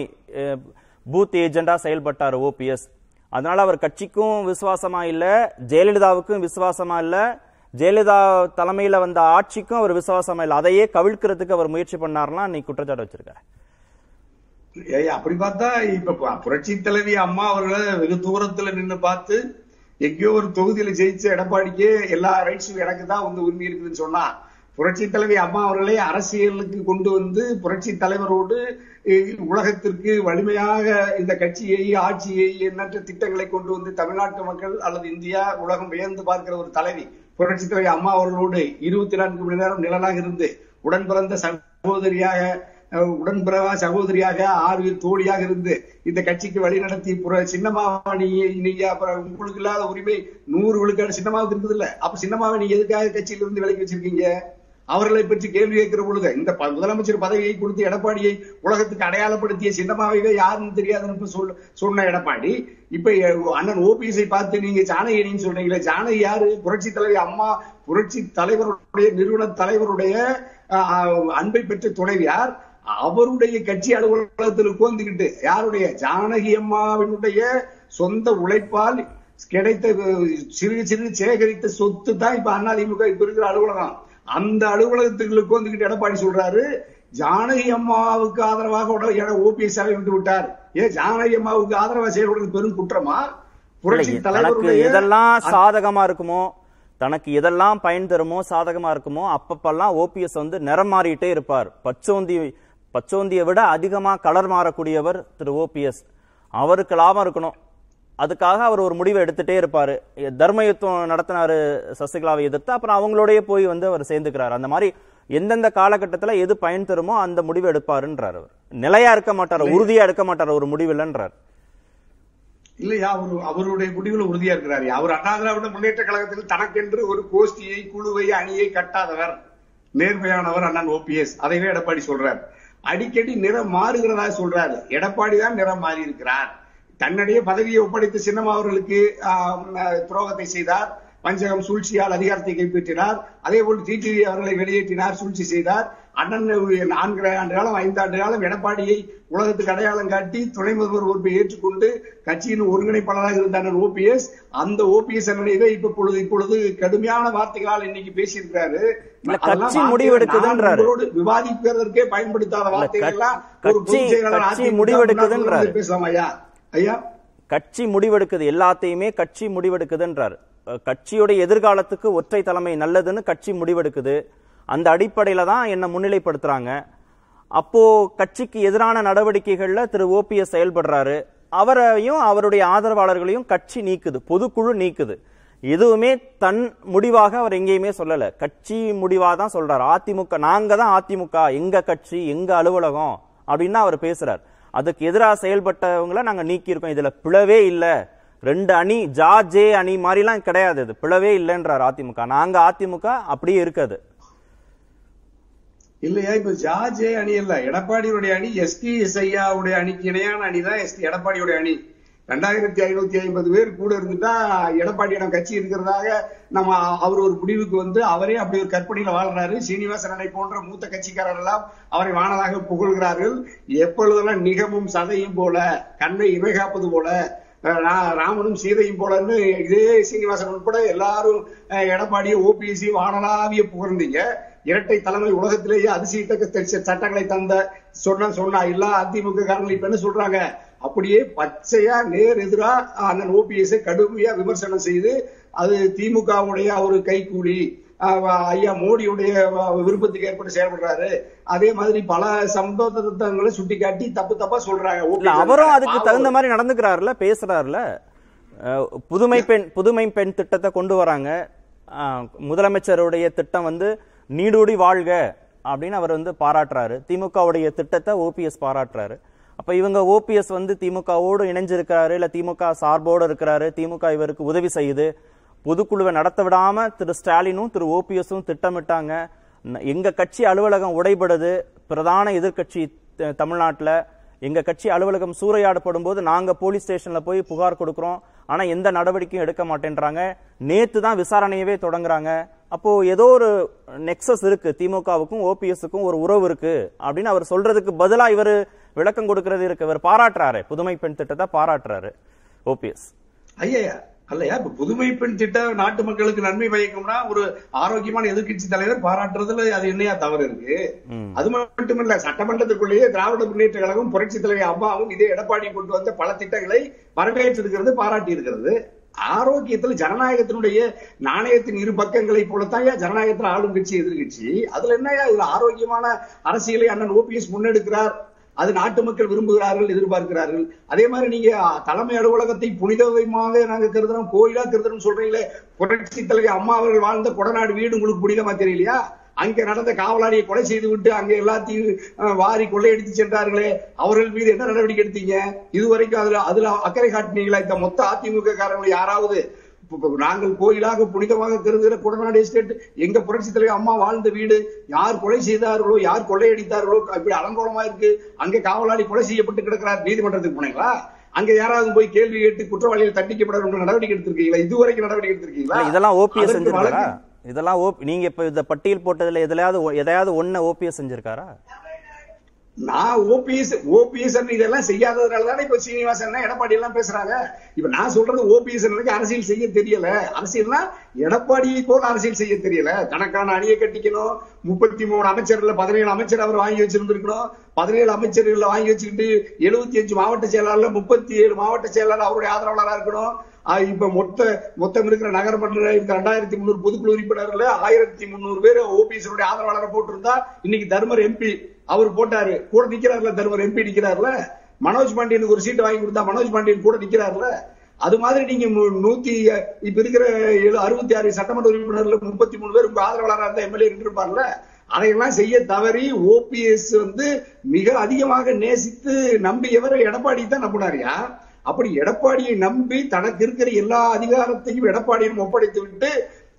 பூத் ஏஜெண்டா செயல்பட்டார் ஓபிஎஸ். அதனால அவர் கட்சிக்கும் விசுவாசமா இல்ல, ஜெயலலிதாவுக்கும் விசுவாசமா இல்ல, ஜெயலலிதா தலைமையில வந்த ஆட்சிக்கும் அவர் விசுவாசமா இல்ல. அதையே கவிழ்க்கிறதுக்கு அவர் முயற்சி பண்ணார்லாம் நீ குற்றச்சாட்டு வச்சிருக்காரு. அப்படி பார்த்தா இப்ப புரட்சி தலைவி அம்மா அவர்களை வெகு தூரத்துல நின்று பார்த்து எங்கேயோ ஒரு தொகுதியில ஜெயிச்ச எடப்பாடிக்கு எல்லா ரைட்ஸும் எனக்கு தான் வந்து உரிமை இருக்குதுன்னு சொன்னா, புரட்சி தலைவி அம்மா அவர்களை அரசியலுக்கு கொண்டு வந்து புரட்சி தலைவரோடு உலகத்திற்கு வலிமையாக இந்த கட்சியை ஆட்சியை எண்ணற்ற திட்டங்களை கொண்டு வந்து தமிழ்நாட்டு மக்கள் அல்லது இந்தியா உலகம் வியந்து பார்க்கிற ஒரு தலைவி புரட்சி தலைவி அம்மா அவர்களோடு இருபத்தி நான்கு மணி நேரம் நிழலாக இருந்து உடன் பிறந்த சகோதரியாக உடன்பிறவா சகோதரியாக ஆறு தோழியாக இருந்து இந்த கட்சிக்கு வழி நடத்தி சின்னமாவணி உங்களுக்கு இல்லாத உரிமை நூறு விழுக்காடு சின்னமாவுக்கு இருந்தது இல்ல. அப்ப சின்னமாவணி எதுக்காக கட்சியிலிருந்து விலக்கி வச்சிருக்கீங்க? அவர்களை பற்றி கேள்வி கேட்கிற பொழுது இந்த முதலமைச்சர் பதவியை கொடுத்து எடப்பாடியை உலகத்துக்கு அடையாளப்படுத்திய சின்னமாவே யாருன்னு தெரியாதுன்னு சொல் சொன்ன எடப்பாடி இப்ப அண்ணன் ஓபிஎஸ்ஐ பார்த்து நீங்க ஜானகின்னு சொல்றீங்களே, ஜானகி யாரு? புரட்சி தலைவி அம்மா, புரட்சி தலைவருடைய நிறுவன தலைவருடைய அன்பை பெற்ற துணைவியார். அவருடைய கட்சி அலுவலகத்தில் உட்கார்ந்துகிட்டு யாருடைய ஜானகி அம்மாவினுடைய சொந்த உழைப்பால் கிடைத்த சிறு சிறு சேகரித்த சொத்து தான் இப்ப அதிமுக இப்ப இருக்கிற அலுவலகம். அந்த அலுவலகத்துக்கு உட்கார்ந்துகிட்டு எடப்பாடி சொல்றாரு ஜானகி அம்மாவுக்கு ஆதரவாக ஓபிஎஸ் விட்டு விட்டார். ஏன் ஜானகி அம்மாவுக்கு ஆதரவாக செயல்படுறது பெரும் குற்றமா? புரட்சி தலைவருடைய இதெல்லாம் சாதகமா இருக்குமோ, தனக்கு எதெல்லாம் பயன் தருமோ சாதகமா இருக்குமோ அப்பப்பெல்லாம் ஓபிஎஸ் வந்து நிறம் மாறிட்டே இருப்பார். பச்சோந்தி பச்சோந்தியை விட அதிகமாக கலர் மாறக்கூடியவர் திரு ஓபிஎஸ். அவருக்கு லாபம் இருக்கணும், அதுக்காக அவர் ஒரு முடிவை எடுத்துட்டே இருப்பார். தர்மயுத்தம் நடத்தினாரு சசிகலாவை எதிர்த்து, அப்புறம் அவங்களோடய போய் வந்து அவர் சேர்ந்துக்கிறார். அந்த மாதிரி எந்தெந்த காலகட்டத்தில் எது பயன் தருமோ அந்த முடிவை எடுப்பாருன்றார். அவர் நிலையா இருக்க மாட்டார், உறுதியா இருக்க மாட்டார் ஒரு முடிவில்லைன்றார். இல்லையா அவரு அவருடைய முடிவில் உறுதியா இருக்கிறாரு. அவர் அண்ணா திராவிட முன்னேற்ற கழகத்தில் தனக்கென்று ஒரு கோஷ்டியை குழுவை அணியை கட்டாதவர், நேர்மையானவர் அண்ணன் ஓபிஎஸ். அதைவே எடப்பாடி சொல்றாரு. அடிக்கடி நிறம் மாறுகிறதா சொல்றாரு. எடப்பாடி தான் நிறம் மாறி இருக்கிறார். தன்னுடைய பதவியை ஒப்படைத்து சின்னம்மா அவர்களுக்கு துரோகத்தை செய்தார், வஞ்சகம் சூழ்ச்சியால் அதிகாரத்தை கைப்பற்றினார். அதே போல் டிடிவி அவர்களை வெளியேற்றினார், சூழ்ச்சி செய்தார். அண்ணன் நான்கு ஆண்டு காலம் ஐந்தாண்டு காலம் எடப்பாடியை உலகத்துக்கு அடையாளம் காட்டி துணை முதல்வர் பொறுப்பை ஏற்றுக்கொண்டு கட்சியின் ஒருங்கிணைப்பாளராக இருந்த அண்ணன் ஓபிஎஸ் அந்த ஓபிஎஸ் அண்ணனையே இப்ப பொழுது இப்பொழுது கடுமையான வார்த்தைகளால் இன்னைக்கு பேசியிருக்கிறாரு. விவாதிப்பதற்கே பயன்படுத்தாத வார்த்தைகள் பேசலாம். ஐயா ஐயா கட்சி முடிவெடுக்குது, எல்லாத்தையுமே கட்சி முடிவெடுக்குதுன்றார். கட்சியுடைய எதிர்காலத்துக்கு ஒற்றை தலைமை நல்லதுன்னு கட்சி முடிவெடுக்குது. அந்த அடிப்படையில தான் என்ன முன்னிலைப்படுத்துறாங்க. அப்போ கட்சிக்கு எதிரான நடவடிக்கைகள்ல திரு ஓபிஎஸ் செயல்படுறாரு. அவரையும் அவருடைய ஆதரவாளர்களையும் கட்சி நீக்குது, பொதுக்குழு நீக்குது. எதுவுமே தன் முடிவாக அவர் எங்கேயுமே சொல்லல, கட்சி முடிவாக தான் சொல்றாரு. அதிமுக நாங்க தான், அதிமுக எங்க கட்சி எங்க அலுவலகம் அப்படின்னு அவர் பேசுறாரு. அதுக்கு எதிராக செயல்பட்டவங்களை நாங்க நீக்கி இருக்கோம், இதுல பிளவே இல்லை, ரெண்டு அணி ஜா ஜே அணி மாதிரிலாம் கிடையாது, இது பிளவே இல்லைன்றார். அதிமுக நாங்க அதிமுக அப்படியே இருக்காது இல்லையா? இப்ப ஜா ஜே அணி இல்ல, எடப்பாடியுடைய அணி எஸ்டி எஸ்ஐயாவுடைய அணிக்கு இணையான அணிதான் எஸ்டி எடப்பாடியுடைய அணி. ரெண்டாயிரத்தி ஐநூத்தி ஐம்பது பேர் கூட இருந்துட்டா எடப்பாடியிடம் கட்சி இருக்கிறதாக நம்ம அவர் ஒரு முடிவுக்கு வந்து அவரே அப்படி ஒரு கற்பனையில வாழ்றாரு. சீனிவாசனை போன்ற மூத்த கட்சிக்காரர் எல்லாம் அவரை வானலாக புகழ்கிறார்கள். எப்பொழுதெல்லாம் நிகமும் சதையும் போல கண்ணை இமை காப்பது போல ராமனும் சீதையும் போலன்னு இதே சீனிவாசன் உட்பட எல்லாரும் எடப்பாடியை ஓபிஎஸ்சி வானலாவிய புகழ்ந்தீங்க. இரட்டை தலைமை உலகத்திலேயே அதிசயத்தக்க சட்டங்களை தந்த சொன்ன சொன்னா இல்ல அதிமுக காரணம் இப்ப என்ன சொல்றாங்க, அப்படியே பச்சையா நேர் எதிரா அந்த ஓபிஎஸ் கடுமையா விமர்சனம் செய்து அது திமுகவுடைய ஒரு கைகூலி, ஐயா மோடியுடைய விருப்பத்துக்கு ஏற்பட்டு செயல்படுறாரு. அதே மாதிரி பல சம்பவங்களை சுட்டி காட்டி தப்பு தப்பா சொல்றாங்க. அவரும் அதுக்கு தகுந்த மாதிரி நடந்துக்கிறாருல, பேசுறாருல. புதுமை பெண் புதுமை பெண் திட்டத்தை கொண்டு வராங்க. முதலமைச்சருடைய திட்டம் வந்து நீடூடி வாழ்க அப்படின்னு அவர் வந்து பாராட்டுறாரு. திமுகவுடைய திட்டத்தை ஓபிஎஸ் பாராட்டுறாரு. அப்ப இவங்க ஓபிஎஸ் வந்து திமுகவோடு இணைஞ்சிருக்கிறாரு, இல்ல திமுக சார்போடு இருக்கிறாரு, திமுக இவருக்கு உதவி செய்யுது. பொதுக்குழுவை நடத்த விடாம திரு ஸ்டாலினும் திரு ஓபிஎஸும் திட்டமிட்டாங்க. எங்க கட்சி அலுவலகம் உடைபடுது, பிரதான எதிர்கட்சி தமிழ்நாட்டில் எங்க கட்சி அலுவலகம் சூறையாடப்படும் போது நாங்க போலீஸ் ஸ்டேஷன்ல போய் புகார் கொடுக்கிறோம், ஆனா எந்த நடவடிக்கையும் எடுக்க மாட்டேன்றாங்க. நேத்து தான் விசாரணையவே தொடங்குறாங்க. அப்போ ஏதோ ஒரு நெக்ஸஸ் இருக்கு, திமுகவுக்கும் ஓபிஎஸ்க்கும் ஒரு உறவு இருக்கு அப்படின்னு அவர் சொல்றதுக்கு பதிலா இவர் விளக்கம் கொடுக்கிறது இருக்கு. இவர் பாராட்டுறாரு, புதுமை பெண் திட்டத்தை பாராட்டுறாரு ஓபிஎஸ். ஐயா அல்லையா, இப்ப புதுமை பெண் திட்டம் நாட்டு மக்களுக்கு நன்மை பயக்கும்னா ஒரு ஆரோக்கியமான எதிர்கட்சி தலைவர் பாராட்டுறதுல அது என்னையா தவறு இருக்கு? அது மட்டுமில்ல, சட்டமன்றத்திற்குள்ளேயே திராவிட முன்னேற்ற கழகம் புரட்சி தலைவர் அம்மாவும் இதே எடப்பாடி கொண்டு வந்த பல திட்டங்களை வரவேற்றிருக்கிறது, பாராட்டி இருக்கிறது. ஆரோக்கியத்தில் ஜனநாயகத்தினுடைய நாணயத்தின் இரு பக்கங்களை போலத்தான் ஜனநாயகத்தில் ஆளும் கட்சி எதிர்கட்சி. அதுல என்னையா இதுல ஆரோக்கியமான அரசியலை அண்ணன் ஓபிஎஸ் முன்னெடுக்கிறார். அது நாட்டு மக்கள் விரும்புகிறார்கள், எதிர்பார்க்கிறார்கள். அதே மாதிரி நீங்க தலைமை அலுவலகத்தை புனிதமாக நாங்க கருதுறோம், கோயிலா கருதுறோம் சொல்றீங்களே. புரட்சி தலைவர் அம்மா அவர்கள் வாழ்ந்த கொடநாடு வீடு உங்களுக்கு புனிதமா தெரியலையா? அங்க நடந்த காவலாளியை கொலை செய்து விட்டு அங்க எல்லாத்தையும் வாரி கொள்ளையடித்து சென்றார்களே, அவர்கள் மீது என்ன நடவடிக்கை எடுத்தீங்க? இதுவரைக்கும் அதுல அதுல அக்கறை காட்டினீங்களா? இந்த மொத்த அதிமுக காரர்கள் யாராவது நாங்கள் கோயிலாக புனிதமாக கருதுகிற கொடநாடு எஸ்டேட், எங்க புரட்சி தலைவர் அம்மா வாழ்ந்த வீடு, யார் கொலை செய்தார்களோ யார் கொள்ளையடித்தார்களோ இப்படி அலங்கோலமா இருக்கு, அங்க காவலாளி கொலை செய்யப்பட்டு கிடக்கிறார், நீதிமன்றத்துக்கு போனீங்களா? அங்க யாராவது போய் கேள்வி கேட்டு குற்றவாளிகள் தண்டிக்கப்பட நடவடிக்கை எடுத்திருக்கீங்களா? இதுவரைக்கும் நடவடிக்கை எடுத்திருக்கீங்களா? இதெல்லாம் ஓபிஎஸ் செஞ்சிருக்காரா? இதெல்லாம் நீங்க இப்ப இந்த பட்டியல் போட்டதுல எதுலையாவது எதையாவது ஒண்ணு ஓபிஎஸ் செஞ்சிருக்காரா? நான் ஓபிஎஸ் ஓபிஎஸ் இதெல்லாம் செய்யாததுனாலதானே இப்ப சீனிவாசன் எடப்பாடி எல்லாம் பேசுறாங்க. இப்ப நான் சொல்றது ஓபிஎஸ் அரசியல் செய்ய தெரியல, அரசியல்னா எடப்பாடியை போல அரசியல் செய்ய தெரியல. தனக்கான அணியை கட்டிக்கணும், முப்பத்தி மூணு அமைச்சர்ல பதினேழு அமைச்சர் அவர் வாங்கி வச்சிருந்திருக்கணும். பதினேழு அமைச்சர்கள் வாங்கி வச்சுக்கிட்டு எழுபத்தி அஞ்சு மாவட்ட செயலாளர்ல முப்பத்தி ஏழு மாவட்ட செயலாளர் அவருடைய ஆதரவாளராக இருக்கணும். இப்ப மொத்த மொத்தம் இருக்கிற நகர்மன்ற ரெண்டாயிரத்தி முன்னூறு பொதுக்குழு உறுப்பினர்கள் ஆயிரத்தி முன்னூறு பேர் ஓபிஎஸ் ஆதரவாளரை போட்டிருந்தா இன்னைக்கு தர்மர் எம்பி அவர் போட்டாரு, கூட நிக்கிறாருல. தர்மர் எம்பி நிக்கிறாருல. மனோஜ் பாண்டியனுக்கு ஒரு சீட்டு வாங்கி கொடுத்தா மனோஜ் பாண்டியன் கூட நிக்கிறாருல. அது மாதிரி நீங்க நூத்தி இப்ப இருக்கிற அறுபத்தி ஆறு சட்டமன்ற உறுப்பினர்ல முப்பத்தி மூணு பேர் உங்க ஆதரவாளராக இருந்தா எம்எல்ஏ இருப்பார்ல. அதையெல்லாம் செய்ய தவறி ஓபிஎஸ் வந்து மிக அதிகமாக நேசித்து நம்பியவர் எடப்பாடி தான் நம்பினாரியா? அப்படி எடப்பாடியை நம்பி தனக்கு இருக்கிற எல்லா அதிகாரத்தையும் எடப்பாடியிடம் ஒப்படைத்து விட்டு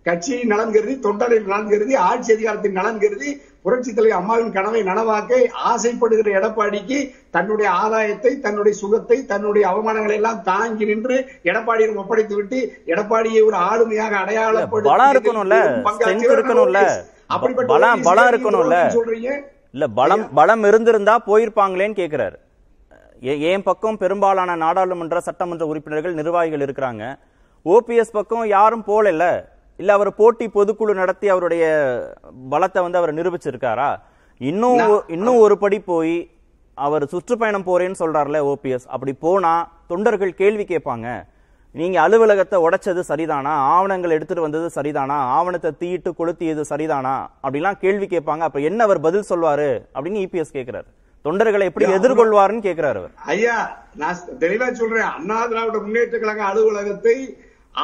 கட்சியின் நலன் கருதி, தொண்டரின் நலன் கருதி, ஆட்சி அதிகாரத்தின் நலன் கருதி புரட்சி தலைவர் அம்மாவின் கனவை நனவாக்க ஆசைப்படுகிற எடப்பாடிக்கு தன்னுடைய ஆதாயத்தை, தன்னுடைய சுகத்தை, தன்னுடைய அவமானங்களை எல்லாம் தாங்கி நின்று எடப்பாடியிடம் ஒப்படைத்து விட்டு எடப்பாடியை ஒரு ஆளுமையாக அடையாளப்படுத்த போயிருப்பாங்களேன்னு கேட்கிறாரு. ஏன் பக்கம் பெரும்பாலான நாடாளுமன்ற சட்டமன்ற உறுப்பினர்கள் நிர்வாகிகள் இருக்கிறாங்க, ஓபிஎஸ் பக்கம் யாரும் போல இல்ல இல்ல அவர் போட்டி பொதுக்குழு நடத்தி அவருடைய பலத்தை வந்து அவர் நிரூபிச்சிருக்காரா? இன்னும் இன்னும் ஒரு படி போய் அவர் சுற்றுப்பயணம் போறேன்னு சொல்றாருல ஓபிஎஸ். அப்படி போனா தொண்டர்கள் கேள்வி கேட்பாங்க, நீங்க அலுவலகத்தை உடைச்சது சரிதானா, ஆவணங்கள் எடுத்துட்டு வந்தது சரிதானா, ஆவணத்தை தீயிட்டு கொளுத்தியது சரிதானா அப்படிலாம் கேள்வி கேட்பாங்க. அப்ப என்ன அவர் பதில் சொல்வாரு அப்படின்னு இபிஎஸ் கேட்கிறாரு. தொண்டர்களை எப்படி எதிர்கொள்வாருன்னு கேட்கிறார் அவர். ஐயா நான் தெளிவா சொல்றேன், அண்ணா திராவிட முன்னேற்ற கழக அலுவலகத்தை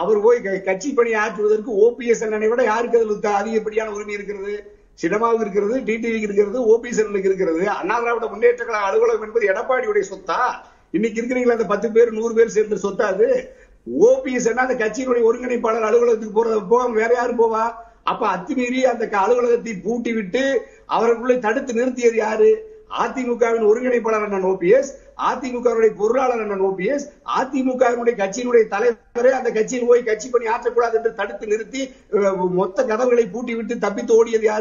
அவர் போய் கட்சி பணி ஆற்றுவதற்கு ஓபிஎஸ் அண்ணனை விட யாருக்கு அதில் அதிகப்படியான உரிமை இருக்கிறது? சினிமாவுக்கு இருக்கிறது, டிடிவிக்கு இருக்கிறது, ஓபிஎஸ் அண்ணனுக்கு இருக்கிறது. அண்ணா திராவிட முன்னேற்ற கழக அலுவலகம் என்பது எடப்பாடியுடைய சொத்தா? இன்னைக்கு இருக்கிறீங்களா அந்த பத்து பேர் நூறு பேர் சேர்ந்து சொத்தா? அது ஓபிஎஸ் அண்ணா அந்த கட்சியினுடைய ஒருங்கிணைப்பாளர் அலுவலகத்துக்கு போறது போக வேற யாரும் போவா? அப்ப அத்துமீறி அந்த அலுவலகத்தை பூட்டி விட்டு அவருக்குள்ளே தடுத்து நிறுத்தியது யாரு? அதிமுகவின் ஒருங்கிணைப்பாளர் அண்ணன் OPS, Athimukarudi Burala and O B S, Athimukarudi Kachinuri Tale, and the Kachin Way Kachipani Atakura and the Taditinirti, Motta Kadavali put you to Tapitori and the Are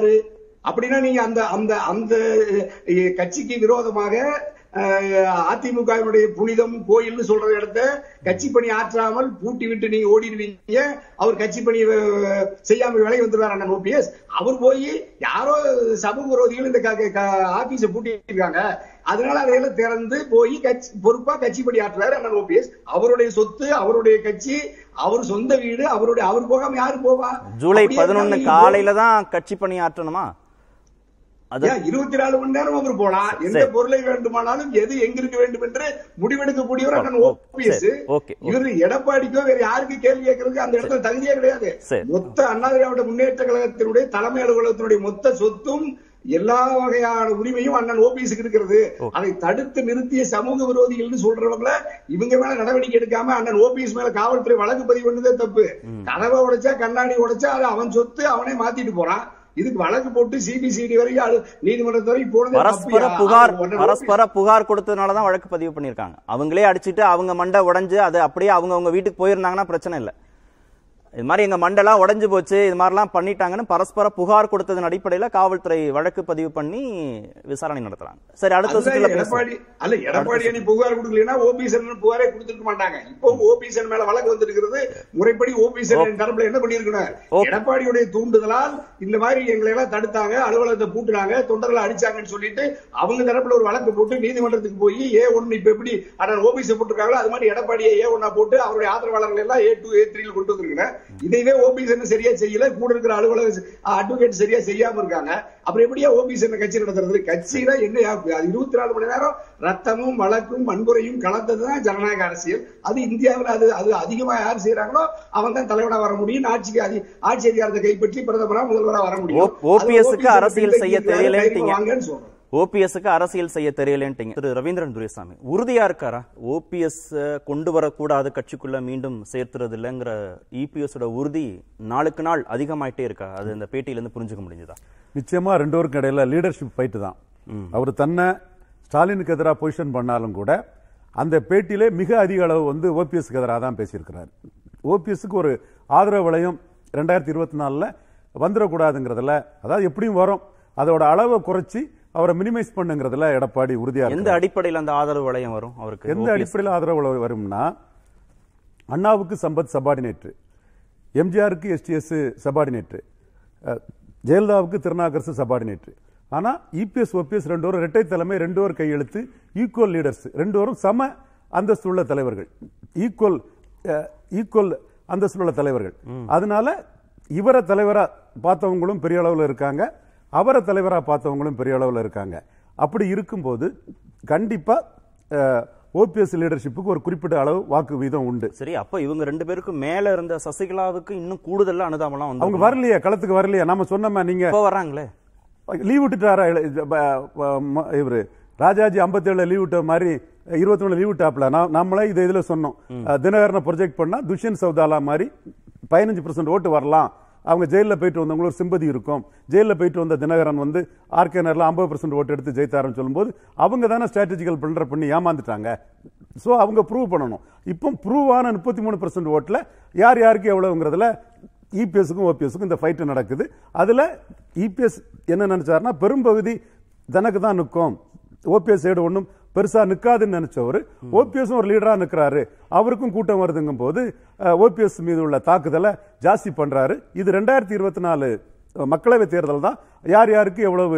Apinani and the and the and the Kachiki Viro the Maga. Athimukai Punidam Koil Soldier there, Kachipani Atramal, Putivitini Odin, our Kachipani Sayam and O P S, our boy, Yaro Saburo in the Kakis of Putiganga, Adana Terande, Boy Catch Burpa, Kachipani Atra and O P S, our day Sotte, our day Kachi, our Sunda Vida, our day our Boga Yarboba, July Padron Kalila, Kachipani Atranama. Yeah, you know, there are one there over Bola, in the Borla went to Malan, get the angry went to Mentre, motivated to put your hand and O P S. Okay, you read up by very hard to tell you and there's a Tangia. Mutta, another out of Munetaka today, Talamero through Mutta Sotum, Yella, Urimu, and an O P S secretary. I started the Mirti, Samu, the Illusion Soldier of Black, even the man another get Gama and an O P S male cover to Valakapati under the Tapu. Kalava or a Jack and Nadi or a Jala, Avansote, Avamati to Bora. This is the C B C. பரஸ்பர புகார் பரஸ்பர புகார் கொடுத்ததனால தான் வழக்கு பதிவு பண்ணிருக்காங்க. அவங்களே அடிச்சிட்டு அவங்க மண்டை உடைஞ்சு அது அப்படியே அவங்கவங்க வீட்டுக்கு போயிருந்தாங்கன்னா பிரச்சனை இல்ல. இது மாதிரி எங்க மண்டலா உடைஞ்சு போச்சு இது மாதிரிலாம் பண்ணிட்டாங்கன்னு பரஸ்பர புகார் கொடுத்ததன் அடிப்படையில காவல்துறை வழக்கு பதிவு பண்ணி விசாரணை நடத்துறாங்க. சரி அடுத்த சில எடப்பாடி அல்ல எடப்பாடி அணி புகார் கொடுக்கலனா ஓபிஎஸ்என் புகாரே கொடுத்துக்க மாட்டாங்க. இப்போ ஓபிஎஸ்என் மேல வழக்கு வந்திருக்கிறது முறைப்படி ஓபிஎஸ்என் தரப்புல என்ன பண்ணிருக்கணும் எடப்பாடியுடைய தூண்டுதலால் இந்த மாதிரி எங்களை எல்லாம் தடுத்தாங்க அலுவலகத்தை பூட்டுறாங்க தொண்டர்களை அடிச்சாங்கன்னு சொல்லிட்டு அவங்க தரப்புல ஒரு வழக்கு போட்டு நீதிமன்றத்துக்கு போய் ஏ ஒன்று இப்ப எப்படி அட ஓபிஎஸ் போட்டுருக்காங்களோ அது மாதிரி எடப்பாடியை ஏ ஒன்று போட்டு அவருடைய ஆதரவாளர்கள் எல்லாம் ஏ டூ ஏ த்ரீ ல கொண்டு வந்திருக்காங்க. இதைவே O B S என்ன சரியா செய்யல கூட இருக்கிற அலுவலக அட்வொகேட் சரியா செய்யாம இருக்காங்க. அப்புறம் எப்படியா O B S என்ன கட்சி நடத்துறது? கட்சியில என்ன இருபத்தி நாலு மணி நேரம் ரத்தமும் வழக்கும் வன்முறையும் கலந்ததுதான் ஜனநாயக அரசியல். அது இந்தியாவில் அது அது அதிகமா யார் செய்யறாங்களோ அவன் தான் தலைவனா வர முடியும், ஆட்சிக்கு ஆட்சி அதிகாரத்தை கைப்பற்றி பிரதமரா முதல்வரா வர முடியும். O P S அரசியல் செய்ய தெரியலன்னு O P S அரசியல் செய்ய தெரியலன்னு திரு ரவீந்திரன் துரைசாமி உறுதியா இருக்காரா? O P S கொண்டு வரக்கூடாது கட்சிக்குள்ள மீண்டும் சேர்த்துறது இல்லைங்கிற E P S ஓட உறுதி நாளுக்கு நாள் அதிகமாயிட்டே இருக்கா? அது இந்த பேட்டியிலிருந்து புரிஞ்சுக்க முடிஞ்சதா? நிச்சயமா ரெண்டு பேருக்கு இடையில லீடர்ஷிப் ஃபைட் தான். அவர் தன்னை ஸ்டாலினுக்கு எதிராக பொசிஷன் பண்ணாலும் கூட அந்த பேட்டியிலே மிக அதிக அளவு வந்து O P S எதிராக தான் பேசியிருக்கிறார். O P S ஒரு ஆதரவு வளையம் ரெண்டாயிரத்தி இருபத்தி நாலுல வந்துடக்கூடாதுங்கிறதுல, அதாவது எப்படியும் வரும், அதோட அளவை குறைச்சி அவரை மினிமைஸ் பண்ணுங்கிறதுல எடப்பாடி உறுதியா எந்த அடிப்படையில் அந்த ஆதரவு வளையம் வரும்? அவருக்கு எந்த அடிப்படையில் ஆதரவு வளையம் வரும்னா, அண்ணாவுக்கு சம்பத் சபார்டினேட்டு, எம்ஜிஆருக்கு எஸ் டி எஸ் சபார்டினேட்டு, ஜெயலலிதாவுக்கு திருநாகரசு சபார்டினேட்டு. ஆனால் இபிஎஸ் ஓபிஎஸ் ரெண்டு பேரும் இரட்டை தலைமை, ரெண்டு பேரும் கையெழுத்து, ஈக்குவல் லீடர்ஸ், ரெண்டு பேரும் சம அந்தஸ்துள்ள தலைவர்கள், ஈக்குவல் ஈக்குவல் அந்தஸ்துள்ள தலைவர்கள். அதனால இவரை தலைவராக பார்த்தவங்களும் பெரிய அளவில் இருக்காங்க, அவரை தலைவராக பார்த்தவங்களும் பெரிய அளவில் இருக்காங்க. அப்படி இருக்கும்போது கண்டிப்பாக ஓபிஎஸ் லீடர்ஷிப்புக்கு ஒரு குறிப்பிட்ட அளவு வாக்கு வீதம் உண்டு. சரி, அப்போ இவங்க ரெண்டு பேருக்கு மேலே இருந்த சசிகலாவுக்கு இன்னும் கூடுதலாக அனுதாபம்லாம் வந்து அவங்க வரலையே, களத்துக்கு வரலையே. நம்ம சொன்னோமா, நீங்கள் வர்றாங்களே லீவ் விட்டுட்டாரா இவர் ராஜாஜி ஐம்பத்தி ஏழுல லீவ் விட்ட மாதிரி இருபத்தி ஒன்று லீவ் விட்டாப்ல நம்மளே இதை இதில் சொன்னோம். தினகரனை ப்ரொஜெக்ட் பண்ணால் துஷ்யந்த் சவுதாலா மாதிரி பதினஞ்சு பர்சன்ட் ஓட்டு வரலாம், அவங்க ஜெயிலில் போயிட்டு வந்தவங்களுக்கு ஒரு சிம்பதி இருக்கும், ஜெயிலில் போயிட்டு வந்த தினகரன் வந்து ஆர்கே நகரில் ஐம்பது பர்சன்ட் ஓட்டு எடுத்து ஜெயித்தாரன்னு சொல்லும்போது அவங்க தானே ஸ்ட்ராட்டஜிக்கல் பில்டர் பண்ணி ஏமாந்துட்டாங்க. ஸோ அவங்க ப்ரூவ் பண்ணணும். இப்போ ப்ரூவான முப்பத்தி மூணு பர்சன்ட் ஓட்டில் யார் யாருக்கு எவ்வளோங்கிறதுல இபிஎஸ்க்கும் ஓபிஎஸ்க்கும் இந்த ஃபைட்டு நடக்குது. அதில் இபிஎஸ் என்ன நினச்சாருன்னா, பெரும்பகுதி தனக்கு தான் நிற்கும், ஓபிஎஸ் சைடு ஒன்றும் பெருசாக நிற்காதுன்னு நினச்சவர் ஓபிஎஸும் ஒரு லீடராக நிற்கிறாரு, அவருக்கும் கூட்டம் வருதுங்கும் போது ஓபிஎஸ் மீது உள்ள தாக்குதலை ஜாஸ்தி பண்ணுறாரு. இது ரெண்டாயிரத்தி இருபத்தி நாலு மக்களவைத் தேர்தல் தான் யார் யாருக்கு எவ்வளவு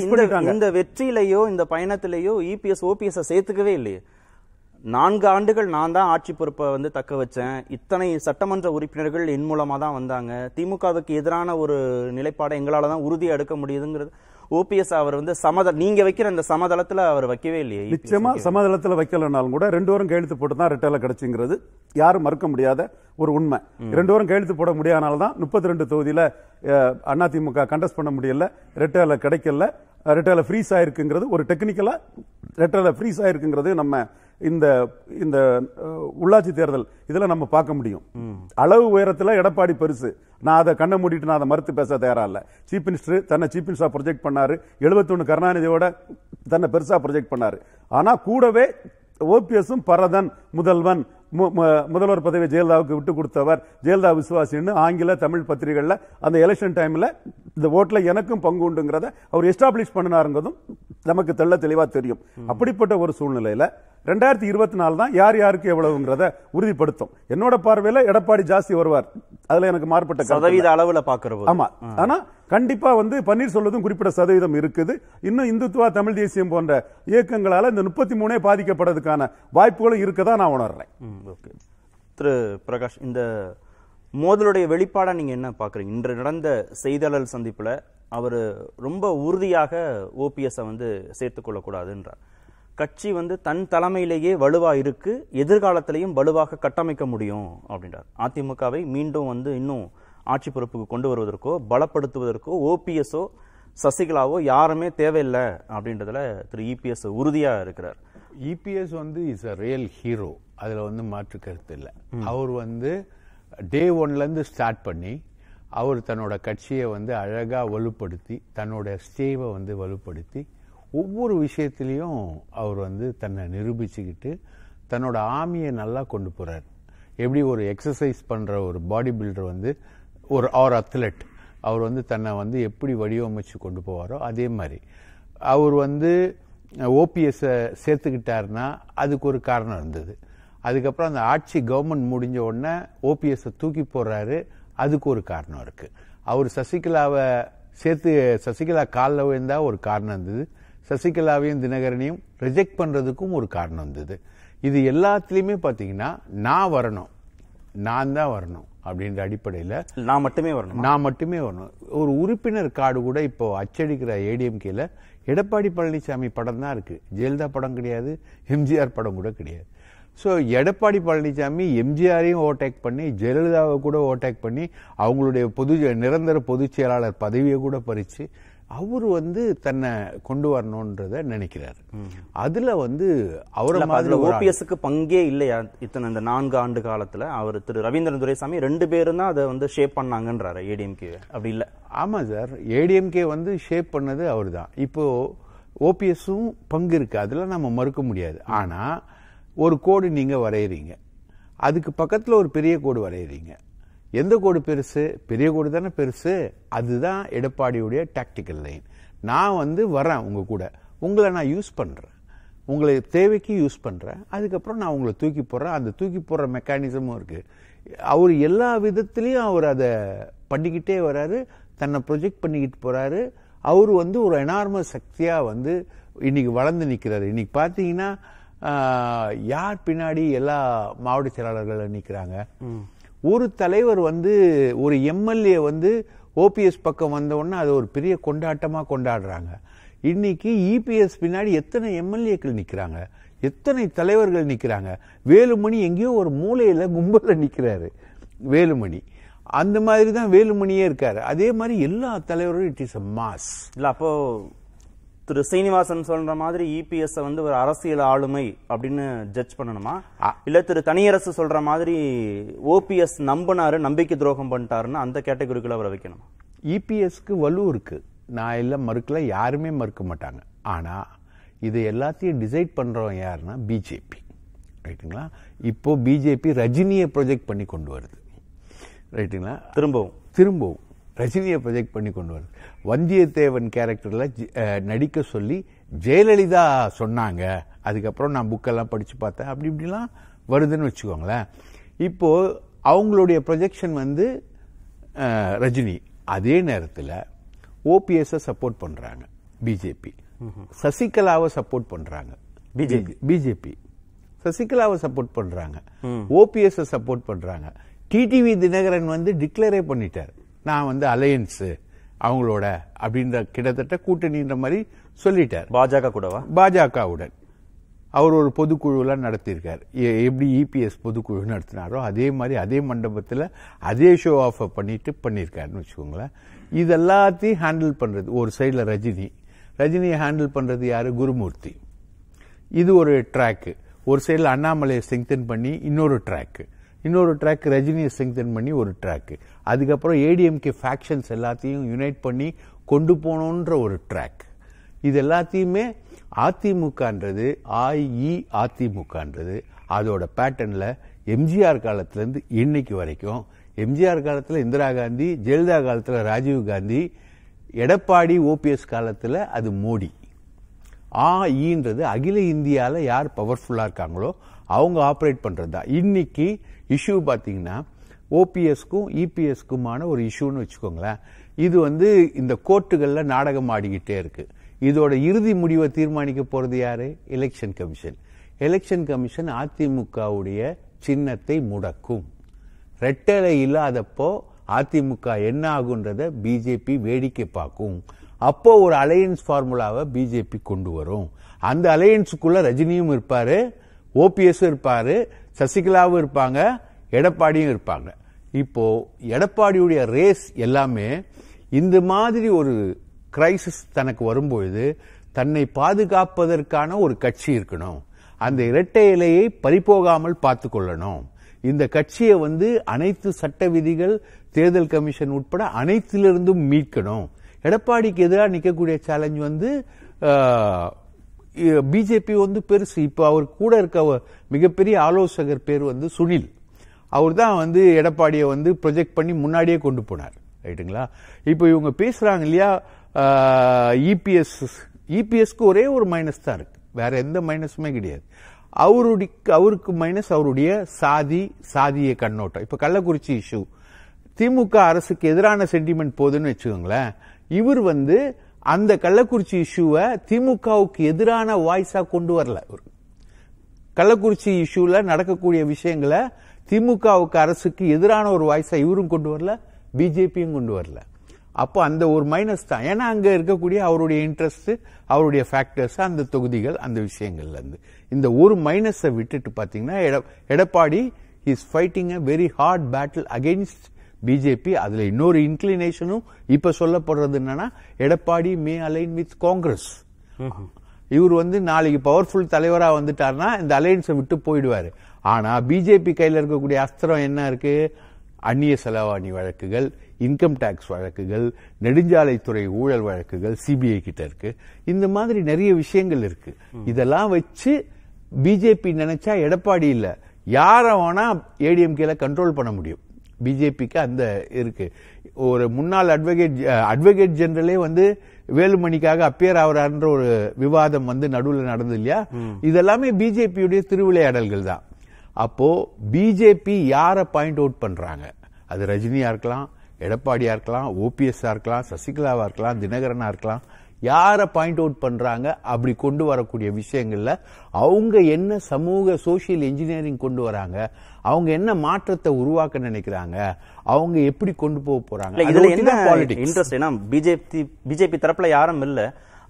இந்த வெற்றியிலையோ இந்த பயணத்திலேயோ இபிஎஸ் ஓபிஎஸ் சேர்த்துக்கவே இல்லையே. நான்கு ஆண்டுகள் நான் தான் ஆட்சி பொறுப்பை வந்து தக்க வச்சேன், இத்தனை சட்டமன்ற உறுப்பினர்கள் என் மூலமாக தான் வந்தாங்க, திமுகவுக்கு எதிரான ஒரு நிலைப்பாடை எங்களால் தான் உறுதியை எடுக்க முடியுதுங்கிறது ஓபிஎஸ் அவர் வந்து சமதள நீங்க வைக்கிற அந்த சமதளத்துல அவர் வைக்கவே இல்லையே. நிச்சயமா சமதளத்துல வைக்கலனாலும் கூட ரெண்டு வாரம் கையெழுத்து போட்டு தான் ரெட்டல கிடைச்சுங்கிறது யாரும் மறுக்க முடியாத ஒரு உண்மை. ரெண்டு வாரம் கையெழுத்து போட முடியாதனால தான் முப்பத்தி ரெண்டு தொகுதியில அதிமுக கண்டெஸ்ட் பண்ண முடியல, ரெட்டல கிடைக்கல, ரெட்டல ஃப்ரீஸ் ஆயிருக்குங்கிறது ஒரு டெக்னிக்கலா ரெட்டல ஃப்ரீஸ் ஆயிருக்குங்கிறது நம்ம இந்த இந்த உள்ளாட்சி தேர்தல் இதுல நம்ம பார்க்க முடியும். அளவு உயரத்துல எடப்பாடி பெருசு, நான் அதை கண்ண மூடிட்டு நான் அதை மறுத்து பேச தயாரா இல்ல. சீஃப் மினிஸ்டர் தன்னை சீஃப் மினிஸ்டர் ப்ரொஜெக்ட் பண்ணாரு, எழுபத்தி ஒன்னு கருணாநிதியோட தன்னை பெருசா ப்ரொஜெக்ட் பண்ணாரு. ஆனா கூடவே ஓபிஎஸும் பரதன் முதல்வன் முதல்வர் பதவி ஜெயலலிதாவுக்கு விட்டு கொடுத்தவர், ஜெயலலிதா விசுவாசின்னு ஆங்கில தமிழ் பத்திரிகைகள்ல அந்த எலெக்ஷன் டைம்ல இந்த ஓட்ல எனக்கும் பங்கு உண்டுங்கிறத அவர் எஸ்டாப்ளிஷ் பண்ணினாருங்கிறதும் நமக்கு தெள்ள தெளிவா தெரியும். அப்படிப்பட்ட ஒரு சூழ்நிலையில ரெண்டாயிரத்தி இருபத்தி நாலு தான் யார் யாருக்கு எவ்வளவுங்கிறத உறுதிப்படுத்தும். என்னோட பார்வையில எடப்பாடி ஜாஸ்தி வருவார், அதுல எனக்கு மாறுபட்ட சதவீத அளவுல பாக்குறது. ஆமா, ஆனா கண்டிப்பா வந்து பன்னீர் சொல்வதும் குறிப்பிட்ட சதவீதம் இருக்குது. இன்னும் இந்துத்துவா தமிழ் தேசியம் போன்ற இயக்கங்களால இந்த முப்பத்தி மூணே பாதிக்கப்படுறதுக்கான வாய்ப்புகளும் இருக்கதான் நான் உணர்றேன். திரு பிரகாஷ், இந்த மோதலுடைய வெளிப்பாடா நீங்க என்ன பாக்குறீங்க? இன்று நடந்த செய்தியாளர் சந்திப்புல அவர் ரொம்ப உறுதியாக ஓபிஎஸ் வந்து சேர்த்துக் கொள்ளக்கூடாதுன்றார். கட்சி வந்து தன் தலைமையிலேயே வலுவா இருக்கு, எதிர்காலத்திலையும் வலுவாக கட்டமைக்க முடியும் அப்படின்றார். அதிமுகவை மீண்டும் வந்து இன்னும் ஆட்சி பொறுப்புக்கு கொண்டு வருவதற்கோ பலப்படுத்துவதற்கோ ஓபிஎஸ்ஓ சசிகலாவோ யாருமே தேவையில்லை அப்படின்றதுல திரு இபிஎஸ் உறுதியா இருக்கிறார். இபிஎஸ் வந்து இஸ் அ ரியல் ஹீரோ, அதுல வந்து மாற்று கருத்து இல்லை. அவர் வந்து டே ஒன்ல இருந்து ஸ்டார்ட் பண்ணி அவர் தன்னோட கட்சியை வந்து அழகா வலுப்படுத்தி தன்னோட ஸ்டேவை வந்து வலுப்படுத்தி ஒவ்வொரு விஷயத்திலையும் அவர் வந்து தன்னை நிரூபிச்சுக்கிட்டு தன்னோட ஆமியை நல்லா கொண்டு போகிறார். எப்படி ஒரு எக்ஸசைஸ் பண்ணுற ஒரு பாடி பில்டர் வந்து ஒரு ஆர் அத்லெட் அவர் வந்து தன்னை வந்து எப்படி வடிவமைச்சு கொண்டு போவாரோ அதே மாதிரி அவர் வந்து ஓபிஎஸ்ஸை சேர்த்துக்கிட்டாருன்னா அதுக்கு ஒரு காரணம் இருந்தது. அதுக்கப்புறம் அந்த ஆட்சி கவர்மெண்ட் முடிஞ்ச உடனே ஓபிஎஸ்ஸை தூக்கி போடுறாரு, அதுக்கு ஒரு காரணம் இருக்குது. அவர் சசிகலாவை சேர்த்து சசிகலா காலில் விழுந்தால் ஒரு காரணம் இருந்தது, சசிகலாவையும் தினகரனையும் ரிஜெக்ட் பண்ணுறதுக்கும் ஒரு காரணம் இருந்தது. இது எல்லாத்துலேயுமே பார்த்தீங்கன்னா நான் வரணும், நான் தான் வரணும் அப்படின்ற அடிப்படையில் நான் மட்டுமே வரணும் நான் மட்டுமே வரணும் ஒரு உறுப்பினர் கார்டு கூட இப்போ அச்சடிக்கிற ஏடிஎம்கேல எடப்பாடி பழனிசாமி படம் தான் இருக்குது, ஜெயலலிதா படம் கிடையாது, எம்ஜிஆர் படம் கூட கிடையாது. ஸோ எடப்பாடி பழனிசாமி எம்ஜிஆரையும் ஓவர்டேக் பண்ணி ஜெயலலிதாவை கூட ஓவர்டேக் பண்ணி அவங்களுடைய பொது நிரந்தர பொதுச் செயலாளர் பதவியை கூட பறித்து அவர் வந்து தன்னை கொண்டு வரணும்ன்றத நினைக்கிறார். அதுல வந்து அவரோட ஓபிஎஸ்க்கு பங்கே இல்லையா? இத்தனை இந்த நான்கு ஆண்டு காலத்துல அவர் திரு ரவீந்திரன் துரைசாமி ரெண்டு பேரும் தான் அதை வந்து ஷேப் பண்ணாங்கன்றாரு ஏடிஎம்கே, அப்படி இல்லை? ஆமா சார், ஏடிஎம்கே வந்து ஷேப் பண்ணது அவர் தான். இப்போ ஓபிஎஸும் பங்கு இருக்கு, அதுல நம்ம மறுக்க முடியாது. ஆனா ஒரு கோடு நீங்க வரையறீங்க, அதுக்கு பக்கத்துல ஒரு பெரிய கோடு வரையறீங்க, எந்த கோடு பெருசு? பெரிய கோடு தானே பெருசு. அதுதான் எடப்பாடியுடைய டாக்டிக்கல் லைன். நான் வந்து வரேன் உங்கள் கூட, உங்களை நான் யூஸ் பண்ணுறேன், உங்களை தேவைக்கு யூஸ் பண்ணுறேன், அதுக்கப்புறம் நான் உங்களை தூக்கி போடுறேன். அந்த தூக்கி போடுற மெக்கானிசமும் இருக்குது. அவர் எல்லா விதத்துலேயும் அவர் அதை பண்ணிக்கிட்டே வராரு, தன்னை ப்ரொஜெக்ட் பண்ணிக்கிட்டு போகிறாரு. அவர் வந்து ஒரு எனார்மஸ் சக்தியாக வந்து இன்னைக்கு வளர்ந்து நிற்கிறாரு. இன்னைக்கு பார்த்தீங்கன்னா யார் பின்னாடி எல்லா மாவட்ட செயலாளர்கள் நிற்கிறாங்க. ஒரு தலைவர் வந்து ஒரு எம்எல்ஏ வந்து ஓபிஎஸ் பக்கம் வந்தவுடனே அது ஒரு பெரிய கொண்டாட்டமாக கொண்டாடுறாங்க. இன்னைக்கு இபிஎஸ் பின்னாடி எத்தனை எம்எல்ஏக்கள் நிற்கிறாங்க, எத்தனை தலைவர்கள் நிற்கிறாங்க. வேலுமணி எங்கேயோ ஒரு மூலையில் கும்பலில் நிற்கிறாரு, வேலுமணி அந்த மாதிரி தான் வேலுமணியே இருக்காரு. அதே மாதிரி எல்லா தலைவரும் இட் இஸ் அ மாஸ் இல்லை. அப்போ திரு சீனிவாசன் சொல்ற மாதிரி இபிஎஸ் வந்து ஒரு அரசியல் ஆளுமை அப்படின்னு ஜட்ஜ் பண்ணணுமா, இல்ல திரு தனியரசு சொல்ற மாதிரி ஓபிஎஸ் நம்பினாரு நம்பிக்கை துரோகம் பண்ணிட்டாருன்னு அந்த கேட்டகரிக்குள்ள வர வைக்கணுமா? இபிஎஸ்க்கு வலு இருக்கு, நான் இல்ல மறுக்கல, யாருமே மறுக்க மாட்டாங்க. ஆனா இது எல்லாத்தையும் டிசைட் பண்றோம் யாருன்னா பிஜேபி, ரைட்டுங்களா? இப்போ பிஜேபி ரஜினியை ப்ரொஜெக்ட் பண்ணி கொண்டு வருது, ரைட்டுங்களா? திரும்பவும் திரும்பவும் ரஜினியை ப்ரொஜெக்ட் பண்ணி கொண்டு வருது. வந்தியத்தேவன் கேரக்டரில் நடிக்க சொல்லி ஜெயலலிதா சொன்னாங்க, அதுக்கப்புறம் நான் புக்கெல்லாம் படித்து பார்த்தேன், அப்படி இப்படிலாம் வருதுன்னு வச்சுக்கோங்களேன். இப்போது அவங்களுடைய ப்ரொஜெக்ஷன் வந்து ரஜினி, அதே நேரத்தில் ஓபிஎஸை சப்போர்ட் பண்ணுறாங்க பிஜேபி, சசிகலாவை சப்போர்ட் பண்ணுறாங்க பிஜேபி பிஜேபி சசிகலாவை சப்போர்ட் பண்ணுறாங்க, ஓபிஎஸை சப்போர்ட் பண்ணுறாங்க. டிடிவி தினகரன் வந்து டிக்ளேரே பண்ணிட்டார், நான் வந்து அலையன்ஸு அவங்களோட அப்படின்ற கிட்டத்தட்ட கூட்டணின்ற மாதிரி சொல்லிட்டார். பாஜக கூடவா? பாஜகவுடன் அவர் ஒரு பொதுக்குழுலாம் நடத்தியிருக்கார். எப்படி இபிஎஸ் பொதுக்குழு நடத்தினாரோ அதே மாதிரி அதே மண்டபத்தில் அதே ஷோ ஆஃப் பண்ணிட்டு பண்ணியிருக்காருன்னு வச்சுக்கோங்களேன். இது எல்லாத்தையும் ஹேண்டில் பண்ணுறது ஒரு சைடில் ரஜினி, ரஜினியை ஹேண்டில் பண்ணுறது யார்? குருமூர்த்தி. இது ஒரு ட்ராக்கு. ஒரு சைடில் அண்ணாமலையை ஸ்ட்ரெங்தன் பண்ணி இன்னொரு ட்ராக்கு, இன்னொரு ட்ராக் ரஜினியை ஸ்ட்ரெங்தன் பண்ணி ஒரு ட்ராக்கு, அதுக்கப்புறம் ஏடிஎம்கே ஃபேக்ஷன்ஸ் எல்லாத்தையும் யுனைட் பண்ணி கொண்டு போகணுன்ற ஒரு ட்ராக். இது எல்லாத்தையுமே அதிமுகன்றது, அஇஅதிமுகன்றது அதோட பேட்டர்னில் எம்ஜிஆர் காலத்திலேருந்து இன்னைக்கு வரைக்கும், எம்ஜிஆர் காலத்தில் இந்திரா காந்தி, ஜெயலலிதா காலத்தில் ராஜீவ் காந்தி, எடப்பாடி ஓபிஎஸ் காலத்தில் அது மோடி. ஆஇன்றது அகில இந்தியாவில் யார் பவர்ஃபுல்லாக இருக்காங்களோ அவங்க ஆப்ரேட் பண்ணுறது தான். இன்னைக்கு இஷ்யூ பார்த்தீங்கன்னா ஓபிஎஸ்க்கும் இபிஎஸ்க்குமான ஒரு இஷ்யூன்னு வச்சுக்கோங்களேன். இது வந்து இந்த கோர்ட்டுகளில் நாடகம் ஆடிக்கிட்டே இருக்குது. இதோட இறுதி முடிவை தீர்மானிக்க போகிறது யார்? Election commission. எலெக்ஷன் கமிஷன் அதிமுகவுடைய சின்னத்தை முடக்கும். ரெட்டலை இல்லாதப்போ அதிமுக என்ன ஆகுன்றத பிஜேபி வேடிக்கை பார்க்கும். அப்போ ஒரு அலையன்ஸ் ஃபார்முலாவை பிஜேபி கொண்டு வரும். அந்த அலையன்ஸுக்குள்ள ரஜினியும் இருப்பார், ஓபிஎஸும் இருப்பார், சசிகலாவும் இருப்பாங்க, எடப்பாடியும் இருப்பாங்க. இப்போ எடப்பாடியுடைய ரேஸ் எல்லாமே இந்த மாதிரி ஒரு கிரைசிஸ் தனக்கு வரும்பொழுது தன்னை பாதுகாப்பதற்கான ஒரு கட்சி இருக்கணும். அந்த இரட்டை இலையை பறிபோகாமல் பார்த்து கொள்ளணும். இந்த கட்சியை வந்து அனைத்து சட்ட விதிகள், தேர்தல் கமிஷன் உட்பட அனைத்திலிருந்தும் மீட்கணும். எடப்பாடிக்கு எதிராக நிற்கக்கூடிய சேலஞ்ச் வந்து பிஜேபி வந்து பெருசு. இப்போ அவர் கூட இருக்க மிகப்பெரிய ஆலோசகர் பேர் வந்து சுனில். அவர் தான் வந்து எடப்பாடியை வந்து ப்ரொஜெக்ட் பண்ணி முன்னாடியே கொண்டு போனார். ரைட்டுங்களா? இப்போ இவங்க பேசுகிறாங்க இல்லையா, இபிஎஸ் இபிஎஸ்க்கு ஒரே ஒரு மைனஸ் தான் இருக்குது, வேற எந்த மைனஸுமே கிடையாது. அவருடைய அவருக்கு மைனஸ் அவருடைய சாதி, சாதிய கண்ணோட்டம். இப்போ கள்ளக்குறிச்சி இஷ்யூ திமுக அரசுக்கு எதிரான சென்டிமெண்ட் போகுதுன்னு வச்சுக்கோங்களேன். இவர் வந்து அந்த கள்ளக்குறிச்சி இஷ்யூவை திமுகவுக்கு எதிரான வாய்ஸாக கொண்டு வரல. கள்ளக்குறிச்சி இஷ்யூவில் நடக்கக்கூடிய விஷயங்களை திமுகவுக்கு அரசுக்கு எதிரான ஒரு வாய்ஸாக இவரும் கொண்டு வரல, பிஜேபியும் கொண்டு வரல. அப்போ அந்த ஒரு மைனஸ் தான். ஏன்னா அங்கே இருக்கக்கூடிய அவருடைய இன்ட்ரெஸ்ட்டு, அவருடைய ஃபேக்டர்ஸ், அந்த தொகுதிகள், அந்த விஷயங்கள்லேருந்து இந்த ஒரு மைனஸை விட்டுட்டு பார்த்தீங்கன்னா எட Edappadi is fighting a very hard battle against BJP. அதில் இன்னொரு இன்க்ளினேஷனும் இப்போ சொல்லப்படுறது என்னன்னா, Edappadi may align with Congress. இவர் வந்து நாளைக்கு பவர்ஃபுல் தலைவராக வந்துட்டார்னா இந்த அலையன்ஸை விட்டு போயிடுவார். ஆனால் பிஜேபி கையில் இருக்கக்கூடிய அஸ்திரம் என்ன இருக்குது? அந்நிய செலவாணி வழக்குகள், இன்கம் டேக்ஸ் வழக்குகள், நெடுஞ்சாலைத்துறை ஊழல் வழக்குகள் சிபிஐ கிட்ட இருக்குது. இந்த மாதிரி நிறைய விஷயங்கள் இருக்குது. இதெல்லாம் வச்சு பிஜேபி நினச்சா எடப்பாடி இல்லை யாரை வேணால் ஏடிஎம்கேல கண்ட்ரோல் பண்ண முடியும். பிஜேபிக்கு அந்த இருக்கு. ஒரு முன்னாள் அட்வொகேட் அட்வொகேட் ஜெனரலே வந்து வேலுமணிக்காக அப்பியர் ஆகிறார்ன்ற ஒரு விவாதம் வந்து நடுவில் நடந்தது இல்லையா? இதெல்லாமே பிஜேபியுடைய திருவிளையாடல்கள் தான். அப்போ பிஜேபி யாரை பாயிண்ட் அவுட் பண்றாங்க? அது ரஜினியா இருக்கலாம், எடப்பாடியா இருக்கலாம், ஓபிஎஸ்ஸா இருக்கலாம், சசிகலாவா இருக்கலாம், தினகரனா இருக்கலாம். யாரை பாயிண்ட் அவுட் பண்றாங்க? அப்படி கொண்டு வரக்கூடிய விஷயங்கள்ல அவங்க என்ன சமூக சோசியல் இன்ஜினியரிங் கொண்டு வராங்க, அவங்க என்ன மாற்றத்தை உருவாக்க நினைக்கிறாங்க, அவங்க எப்படி கொண்டு போக போறாங்க, இதுல என்ன பாலிடிக்ஸ் இன்ட்ரெஸ்ட்? ஏன்னா பிஜேபி பிஜேபி தரப்புல யாரும் இல்லை,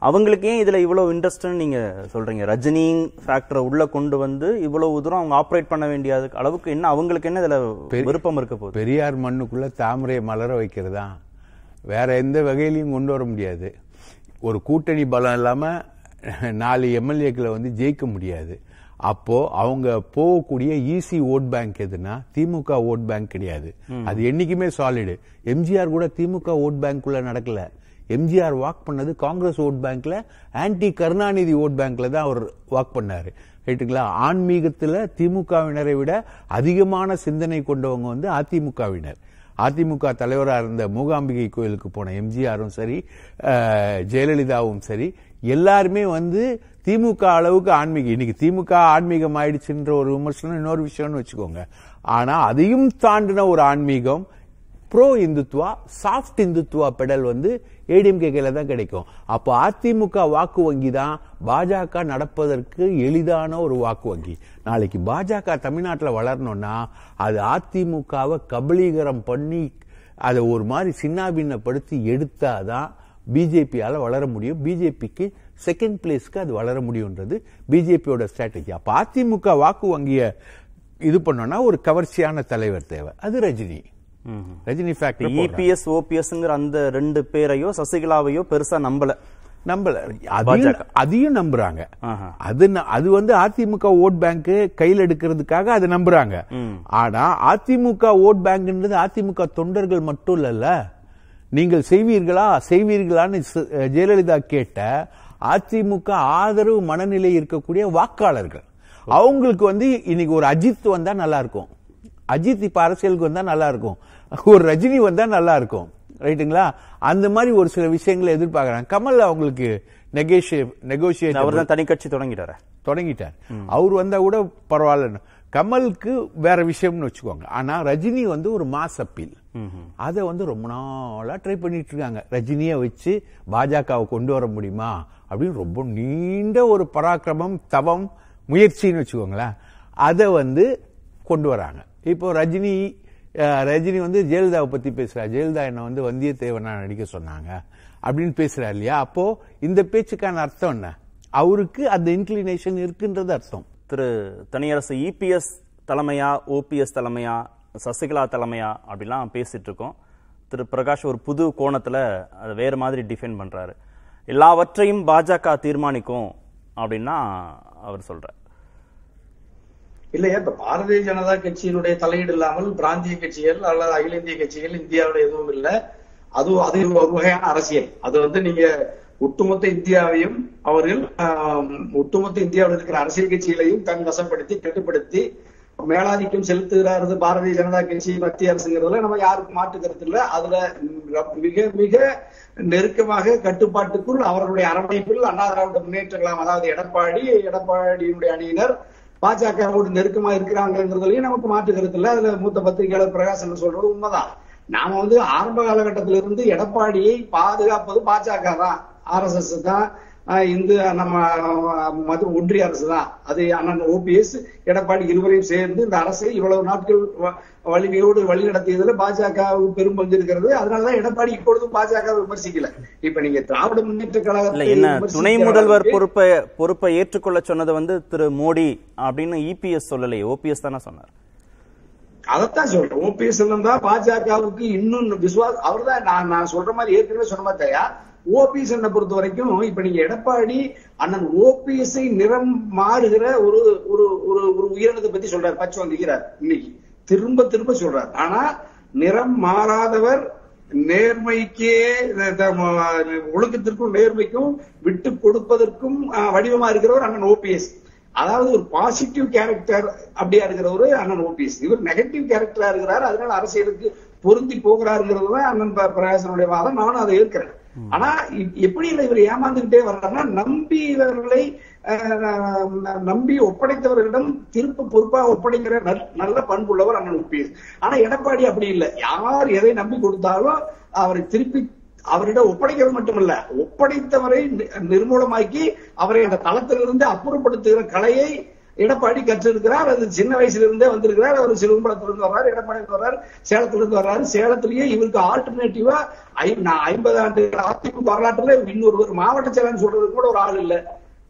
அவங்களுக்கு ஏன் இதுல இவ்வளவு இன்ட்ரெஸ்ட் நீங்க சொல்றீங்க? ரஜினி ஃபேக்டரை உள்ள கொண்டு வந்து இவ்வளவு தூரம் அவங்க ஆப்ரேட் பண்ண வேண்டிய அளவுக்கு என்ன அவங்களுக்கு என்ன இதுல விருப்பம் இருக்க போகுது? பெரியார் மண்ணுக்குள்ள தாமரையை மலர வைக்கிறதா, வேற எந்த வகையிலையும் கொண்டு வர முடியாது. ஒரு கூட்டணி பலம் இல்லாமல் நாலு எம்எல்ஏக்களை வந்து ஜெயிக்க முடியாது. அப்போது அவங்க போகக்கூடிய ஈஸி ஓட் பேங்க் எதுனா திமுக ஓட் பேங்க் கிடையாது. அது என்றைக்குமே சாலிடு. எம்ஜிஆர் கூட திமுக ஓட் பேங்க்குள்ளே நடக்கலை. எம்ஜிஆர் வாக் பண்ணது காங்கிரஸ் ஓட் பேங்க்கில், ஆன்டி கருணாநிதி ஓட் பேங்க்கில் தான் அவர் வாக் பண்ணார். ரைட்டுங்களா? ஆன்மீகத்தில் திமுகவினரை விட அதிகமான சிந்தனை கொண்டவங்க வந்து அதிமுகவினர். அதிமுக தலைவராக இருந்த மூகாம்பிகை கோயிலுக்கு போன எம்ஜிஆரும் சரி, ஜெயலலிதாவும் சரி, எல்லாருமே வந்து திமுக அளவுக்கு ஆன்மீகம். இன்னைக்கு திமுக ஆன்மீகம் ஆயிடுச்சுன்ற ஒரு விமர்சனம் இன்னொரு விஷயம்னு வச்சுக்கோங்க. ஆனால் அதையும் தாண்டின ஒரு ஆன்மீகம், pro Hindutva, soft Hindutva pedal வந்து ஏடிஎம்கே கையில் தான் கிடைக்கும். அப்போ அதிமுக வாக்கு வங்கி தான் பாஜக நடப்பதற்கு எளிதான ஒரு வாக்கு வங்கி. நாளைக்கு பாஜக தமிழ்நாட்டில் வளரணும்னா அது அதிமுகவை கபலீகரம் பண்ணி அதை ஒரு மாதிரி சின்னாபின்னப்படுத்தி எடுத்தாதான் பிஜேபியால் வளர முடியும். பிஜேபிக்கு செகண்ட் பிளேஸ்க்கு அது வளர முடியும்ன்றது பிஜேபியோட ஸ்ட்ராட்டஜி. அப்போ அதிமுக வாக்கு வங்கிய இது பண்ணோம்னா ஒரு கவர்ச்சியான தலைவர் தேவை. அது ரஜினி. ரஜினி ஃபேக்டரி இபிஎஸ் ஓபிஎஸ்ங்கிற அந்த ரெண்டு பேரையோ சசிகலாவையோ பெருசா நம்பல நம்பல அதையும் நம்புறாங்க. அது அது வந்து அதிமுக ஓட் பேங்க் கையில் எடுக்கிறதுக்காக அதை நம்புறாங்க. ஆனா அதிமுக ஓட் பேங்க்ன்றது அதிமுக தொண்டர்கள் மட்டும் இல்லல்ல. நீங்கள் செய்வீர்களா செய்வீர்களான்னு ஜெயலலிதா கேட்ட அதிமுக ஆதரவு மனநிலை இருக்கக்கூடிய வாக்காளர்கள் அவங்களுக்கு வந்து இன்னைக்கு ஒரு அஜித் வந்தா நல்லா இருக்கும், அஜித் இப்ப அரசியலுக்கு வந்தா நல்லா இருக்கும், ஒரு ரஜினி வந்தா நல்லா இருக்கும், ரைட்டுங்களா? அந்த மாதிரி ஒரு சில விஷயங்களை எதிர்பார்க்கிறாங்க. கமல் அவங்களுக்கு நெகோஷியேட் அவர் தான் தனி கட்சி தொடங்கிட்டாரு தொடங்கிட்டார் அவர் வந்தா கூட பரவாயில்ல. கமலுக்கு வேற விஷயம்னு வச்சுக்கோங்க. ஆனா ரஜினி வந்து ஒரு மாஸ் அப்பீல், அதை வந்து ரொம்ப நாளா ட்ரை பண்ணிட்டு இருக்காங்க. ரஜினியை வச்சு பாஜகவை கொண்டு வர முடியுமா அப்படின்னு ரொம்ப நீண்ட ஒரு பராக்கிரமம் தவம் முயற்சின்னு வச்சுக்கோங்களேன். அதை வந்து கொண்டு வராங்க. இப்போ ரஜினி ரஜினி வந்து ஜெயலலிதாவை பத்தி பேசுறா, ஜெயலலிதா என்னை வந்து வந்தியத்தேவனா நடிக்க சொன்னாங்க அப்படின்னு பேசுறா இல்லையா? அப்போ இந்த பேச்சுக்கான அர்த்தம் என்ன? அவருக்கு அந்த இன்க்ளினேஷன் இருக்குன்றது அர்த்தம். திரு தனியரசு இபிஎஸ் தலைமையா ஓபிஎஸ் தலைமையா சசிகலா தலைமையா அப்படிலாம் பேசிட்டு இருக்கோம். திரு பிரகாஷ் ஒரு புது கோணத்துல அதை வேற மாதிரி டிஃபைன் பண்றாரு. எல்லாவற்றையும் பாஜக தீர்மானிக்கும் அப்படின்னா அவர் சொல்றார் இல்லையா? இப்ப பாரதிய ஜனதா கட்சியினுடைய தலையீடு இல்லாமல் பிராந்திய கட்சிகள் அல்லது அகில இந்திய கட்சிகள் இந்தியாவில எதுவும் இல்லை. அதுவும் அது ஒரு வகையான அரசியல். அது வந்து நீங்க ஒட்டுமொத்த இந்தியாவையும் அவர்கள் ஒட்டுமொத்த இந்தியாவில் இருக்கிற அரசியல் கட்சிகளையும் தன் வசப்படுத்தி கட்டுப்படுத்தி மேலாதிக்கம் செலுத்துகிறாரது பாரதிய ஜனதா கட்சி மத்திய அரசுங்கிறதுல நம்ம யாருக்கும் மாற்றுக்கிறது இல்லை. அதுல மிக மிக நெருக்கமாக கட்டுப்பாட்டுக்குள் அவர்களுடைய அரவணைப்பில் அண்ணா திராவிட முன்னேற்ற கழகம் அதாவது எடப்பாடி எடப்பாடியினுடைய அணியினர் பாஜகவோடு நெருக்கமா இருக்கிறாங்கிறதுலயும் நமக்கு மாற்றுக்கிறது இல்லை. அதுல மூத்த பத்திரிகையாளர் பிரகாஷ் சொல்றது உண்மைதான். நாம வந்து ஆரம்ப காலகட்டத்திலிருந்து எடப்பாடியை பாதுகாப்பது பாஜக தான், ஆர் எஸ் எஸ் தான், இந்து நம்ம ஒன்றிய அரசு தான். அது அண்ணன் ஓபிஎஸ் எடப்பாடி இருவரையும் சேர்ந்து இந்த அரசை இவ்வளவு நாட்கள் வலிமையோடு வழி நடத்தியதுல பாஜக பெரும் பங்கு இருக்கிறது. அதனாலதான் எடப்பாடி இப்பொழுதும் பாஜக விமர்சிக்கல. இப்ப நீங்க திராவிட முன்னேற்ற கழகம் துணை முதல்வர் பொறுப்பை பொறுப்பை ஏற்றுக்கொள்ள சொன்னது வந்து திரு மோடி அப்படின்னு இபிஎஸ் சொல்லலையே, ஓபிஎஸ் தானே சொன்னார். அதைத்தான் சொல்றேன். ஓபிஎஸ் தான் பாஜகவுக்கு இன்னும் விசுவாசம். அவர் தான் நான் நான் சொல்ற மாதிரி ஏற்கனவே சொன்ன மாதிரியா ஓபிஎஸ் என்ன பொறுத்த வரைக்கும் இப்ப நீங்க எடப்பாடி அண்ணன் ஓபிஎஸ்ஐ நிறம் மாறுகிற ஒரு ஒரு ஒரு உயிரினத்தை பத்தி சொல்றாரு. பச்சை வந்துகிறார் இன்னைக்கு திரும்ப திரும்ப சொல்றாரு. ஆனா நிறம் மாறாதவர் நேர்மைக்கே ஒழுக்கத்திற்கும் நேர்மைக்கும் விட்டு கொடுப்பதற்கும் வடிவமா இருக்கிறவர் அண்ணன் ஓபிஎஸ். அதாவது ஒரு பாசிட்டிவ் கேரக்டர் அப்படியா இருக்கிறவரு அண்ணன் ஓபிஎஸ். இவர் நெகட்டிவ் கேரக்டரா இருக்கிறாரு. அதனால அரசியலுக்கு பொருந்தி போகிறாருங்கிறதுதான் அண்ணன் பிரகாசனுடைய வாதம். நானும் அதை ஏற்கிறேன். ஆனா எப்படி இல்லை இவர் ஏமாந்துகிட்டே வர்றாருன்னா நம்பியவர்களை நம்பி ஒப்படைத்தவர்களிடம் திருப்ப பொறுப்பாக ஒப்படைக்கிற நல்ல பண்புள்ளவர் அண்ணன் ஓபிஎஸ். ஆனா எடப்பாடி அப்படி இல்லை. யார் எதை நம்பி கொடுத்தாலும் அவரை திருப்பி அவரிடம் ஒப்படைக்கிறது மட்டுமல்ல, ஒப்படைத்தவரை நிர்மூலமாக்கி அவரை அந்த தளத்திலிருந்து அப்புறப்படுத்துகிற கலையை எடப்பாடி கற்றிருக்கிறார். அது சின்ன வயசுல இருந்தே வந்திருக்கிறார். அவர் சிறுவம்பலத்திலிருந்து வர்றாரு, எடப்பாடியிலிருந்து வர்றாரு, சேலத்திலிருந்து வர்றாரு. சேலத்திலேயே இவருக்கு ஆல்டர்னேட்டிவா ஐம்பது ஆண்டு அதிமுக வரலாற்றுல இன்னொரு ஒரு மாவட்ட செயலர் சொல்றதுக்கு கூட ஒரு ஆள் இல்லை.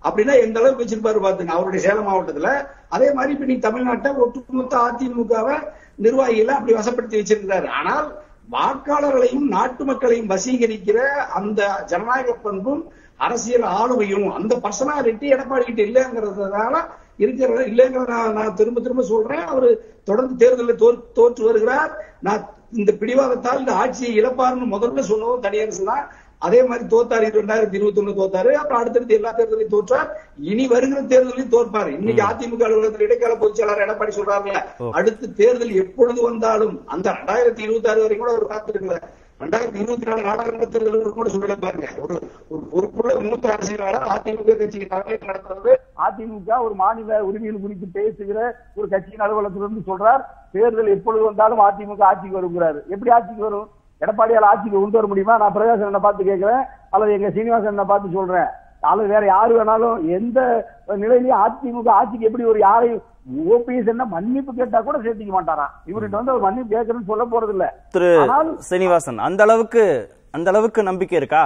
அப்படின்னா எந்த அளவுக்கு வச்சிருப்பாரு பாத்துங்க அவருடைய சேலம் மாவட்டத்துல. அதே மாதிரி இப்ப நீ தமிழ்நாட்டை ஒட்டுமொத்த அதிமுகவை நிர்வாகிகளை அப்படி வசப்படுத்தி வச்சிருக்கிறாரு. ஆனால் வாக்காளர்களையும் நாட்டு மக்களையும் வசீகரிக்கிற அந்த ஜனநாயக பண்பும் அரசியல் ஆளுமையும் அந்த பர்சனாலிட்டி எடப்பாடி கிட்ட இல்லைங்கிறதுனால இருக்கிற இல்லைங்கிறத நான் திரும்ப திரும்ப சொல்றேன். அவரு தொடர்ந்து தேர்தலில் தோற் தோற்று வருகிறார். நான் இந்த பிடிவாதத்தால் இந்த ஆட்சியை இழப்பாருன்னு முதல்ல சொன்னதும் தனியரசு தான். அதே மாதிரி தோத்தாரு இரண்டாயிரத்தி இருபத்தி ஒண்ணு தோத்தாரு. அப்புறம் அடுத்தடுத்து எல்லா தேர்தலையும் தோற்றார். இனி வருகிற தேர்தலையும் தோற்பாரு. இன்னைக்கு அதிமுக அலுவலகத்தில் இடைக்கால பொதுச் செயலாளர் எடப்பாடி சொல்றாருல அடுத்த தேர்தல் எப்பொழுது வந்தாலும் அந்த ரெண்டாயிரத்தி இருபத்தி ஆறு வரைக்கும் கூட அவர் காத்திருக்கல. ரெண்டாயிரத்தி இருபத்தி நாலு நாடாளுமன்ற தேர்தல் கூட சொல்ல பாருங்க. ஒரு ஒரு பொறுப்புள்ள மூத்த அரசியலாளர் அதிமுக கட்சிக்கு தலைமை நடத்துறது. அதிமுக ஒரு மாநில உரிமையில் குறித்து பேசுகிற ஒரு கட்சியின் அலுவலகத்திலிருந்து சொல்றார் தேர்தல் எப்பொழுது வந்தாலும் அதிமுக ஆட்சிக்கு வருங்கிறாரு. எப்படி ஆட்சிக்கு வரும்? எடப்பாடியால் ஆட்சிக்கு கொண்டு வர முடியுமா? நான் பிரகாசன் பார்த்து கேட்கிறேன் அல்லது எங்க சீனிவாசன் பார்த்து சொல்றேன். நானும் வேற யாரு வேணாலும் எந்த நிலையிலயும் அதிமுக ஆட்சிக்கு எப்படி ஒரு யாரையும் ஓபிஎஸ் என்ன மன்னிப்பு கேட்டா கூட சேர்த்துக்க மாட்டாராம். இவர்கிட்ட வந்து அவர் மன்னிப்பு கேட்கறன்னு சொல்ல போறது இல்ல. திரு சீனிவாசன், அந்த அளவுக்கு அந்த அளவுக்கு நம்பிக்கை இருக்கா?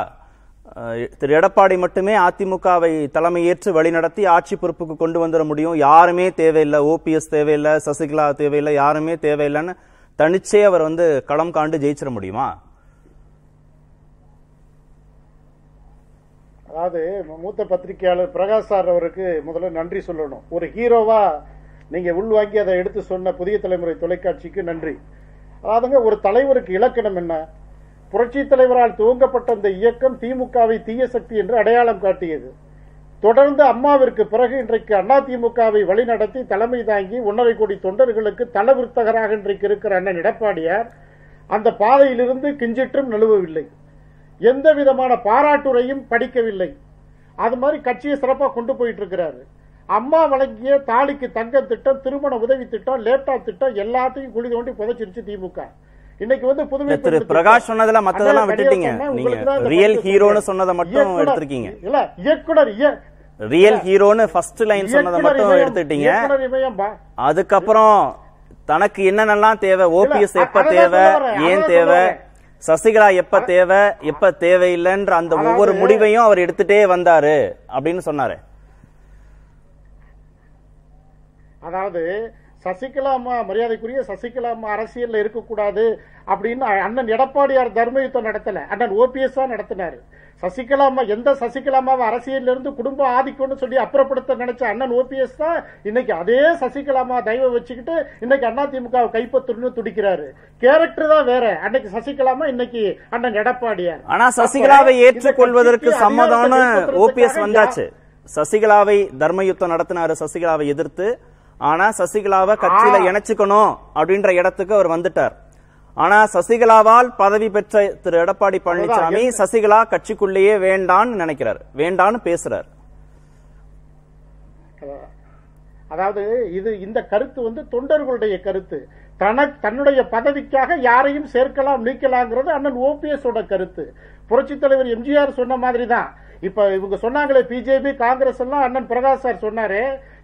திரு எடப்பாடி மட்டுமே அதிமுகவை தலைமையேற்று வழிநடத்தி ஆட்சி பொறுப்புக்கு கொண்டு வந்துட முடியும், யாருமே தேவையில்லை, ஓபிஎஸ் தேவையில்லை, சசிகலா தேவையில்லை, யாருமே தேவையில்லைன்னு தனிச்சே அவர் வந்து களம் காண்டு ஜெயிச்சிட முடியுமா? அதாவது மூத்த பத்திரிகையாளர் பிரகாஷ் சார் அவருக்கு முதல்ல நன்றி சொல்லணும். ஒரு ஹீரோவா நீங்க உள்வாங்கி அதை எடுத்து சொன்ன புதிய தலைமுறை தொலைக்காட்சிக்கு நன்றி. அதாவதுங்க ஒரு தலைவருக்கு இலக்கணம் என்ன? புரட்சி தலைவரால் துவங்கப்பட்ட அந்த இயக்கம் திமுகவை தீய சக்தி என்று அடையாளம் காட்டியது. தொடர்ந்து அம்மாவிற்கு பிறகு இன்றைக்கு அண்ணா திமுகவை வழிநடத்தி தலைமை தாங்கி ஒன்றரை கோடி தொண்டர்களுக்கு தலவிருத்தகராக இன்றைக்கு இருக்கிற அண்ணன் எடப்பாடியார் அந்த பாதையிலிருந்து கிஞ்சிற்றும் நழுவவில்லை, எந்த விதமான பாராட்டுரையும் படிக்கவில்லை. அது மாதிரி கட்சியை சிறப்பாக கொண்டு போயிட்டு இருக்கிறாரு. அம்மா வழங்கிய தாலிக்கு தங்கம் திட்டம், திருமண உதவி திட்டம், லேப்டாப் திட்டம் எல்லாத்தையும் குழி தோண்டி புதைச்சிருச்சு திமுக. இன்னைக்கு வந்து புதுமை பிரகாஷ் சொன்னதுல மத்ததெல்லாம் விட்டுட்டீங்க, நீங்க ரியல் ஹீரோன்னு சொன்னத மட்டும் எடுத்துக்கிங்க. இல்ல இயக்குனர் ரியல் ஹீரோன்னு ஃபர்ஸ்ட் லைன் சொன்னத மட்டும் எடுத்துக்கிட்டீங்க. அதுக்கப்புறம் தனக்கு என்னென்னலாம் தேவை, ஓபிஎஸ் எப்ப தேவை, ஏன் தேவை, சசிகலா எப்ப தேவை, எப்ப தேவையில்லைன்ற அந்த ஒவ்வொரு முடிவையும் அவர் எடுத்துட்டே வந்தாரு அப்படின்னு சொன்னாரு. அதாவது சசிகலா அம்மா, மரியாதைக்குரிய சசிகலா அம்மா அரசியல்ல இருக்கக்கூடாது அப்படின்னு அண்ணன் எடப்பாடியார் தர்மயுத்தம் நடத்தல, அண்ணன் ஓபிஎஸ் தான் நடத்தினாரு. சசிகலா அம்மா எந்த சசிகலா அம்மாவை அரசியல்ல இருந்து குடும்ப ஆதிக்கம்னு சொல்லி அப்புறப்படுத்த நினைச்ச அண்ணன் ஓபிஎஸ் தான் இன்னைக்கு அதே சசிகலா அம்மா தயவை வச்சுக்கிட்டு இன்னைக்கு அண்ணா திமுகவை கைப்பற்றணும்னு துடிக்கிறாரு. கேரக்டர் தான் வேற, அன்னைக்கு சசிகலா அம்மா, இன்னைக்கு அண்ணன் எடப்பாடியார். ஆனா சசிகலாவை ஏற்றுக்கொள்வதற்கு சம்மதம்னு ஓபிஎஸ் வந்தாச்சு. சசிகலாவை தர்மயுத்தம் நடத்தினாரு, சசிகலாவை எதிர்த்து. ஆனா சசிகலாவை கட்சியில இணைச்சுக்கணும் அப்படின்ற இடத்துக்கு அவர் வந்துட்டார். ஆனா சசிகலாவால் பதவி பெற்ற திரு எடப்பாடி பழனிசாமி சசிகலா கட்சிக்குள்ளேயே வேண்டான்னு நினைக்கிறார், வேண்டான்னு பேசுறார். அதாவது இது இந்த கருத்து வந்து தொண்டர்களுடைய கருத்து, தனக்கு தன்னுடைய பதவிக்காக யாரையும் சேர்க்கலாம் நீக்கலாங்கிறது அண்ணன் ஓபிஎஸ் ஓட கருத்து. புரட்சி தலைவர் எம்ஜிஆர் சொன்ன மாதிரி தான் இப்ப இவங்க சொன்னாங்களே, பிஜேபி காங்கிரஸ் எல்லாம் அண்ணன் பிரகாஷ் சார் சொன்னாரு,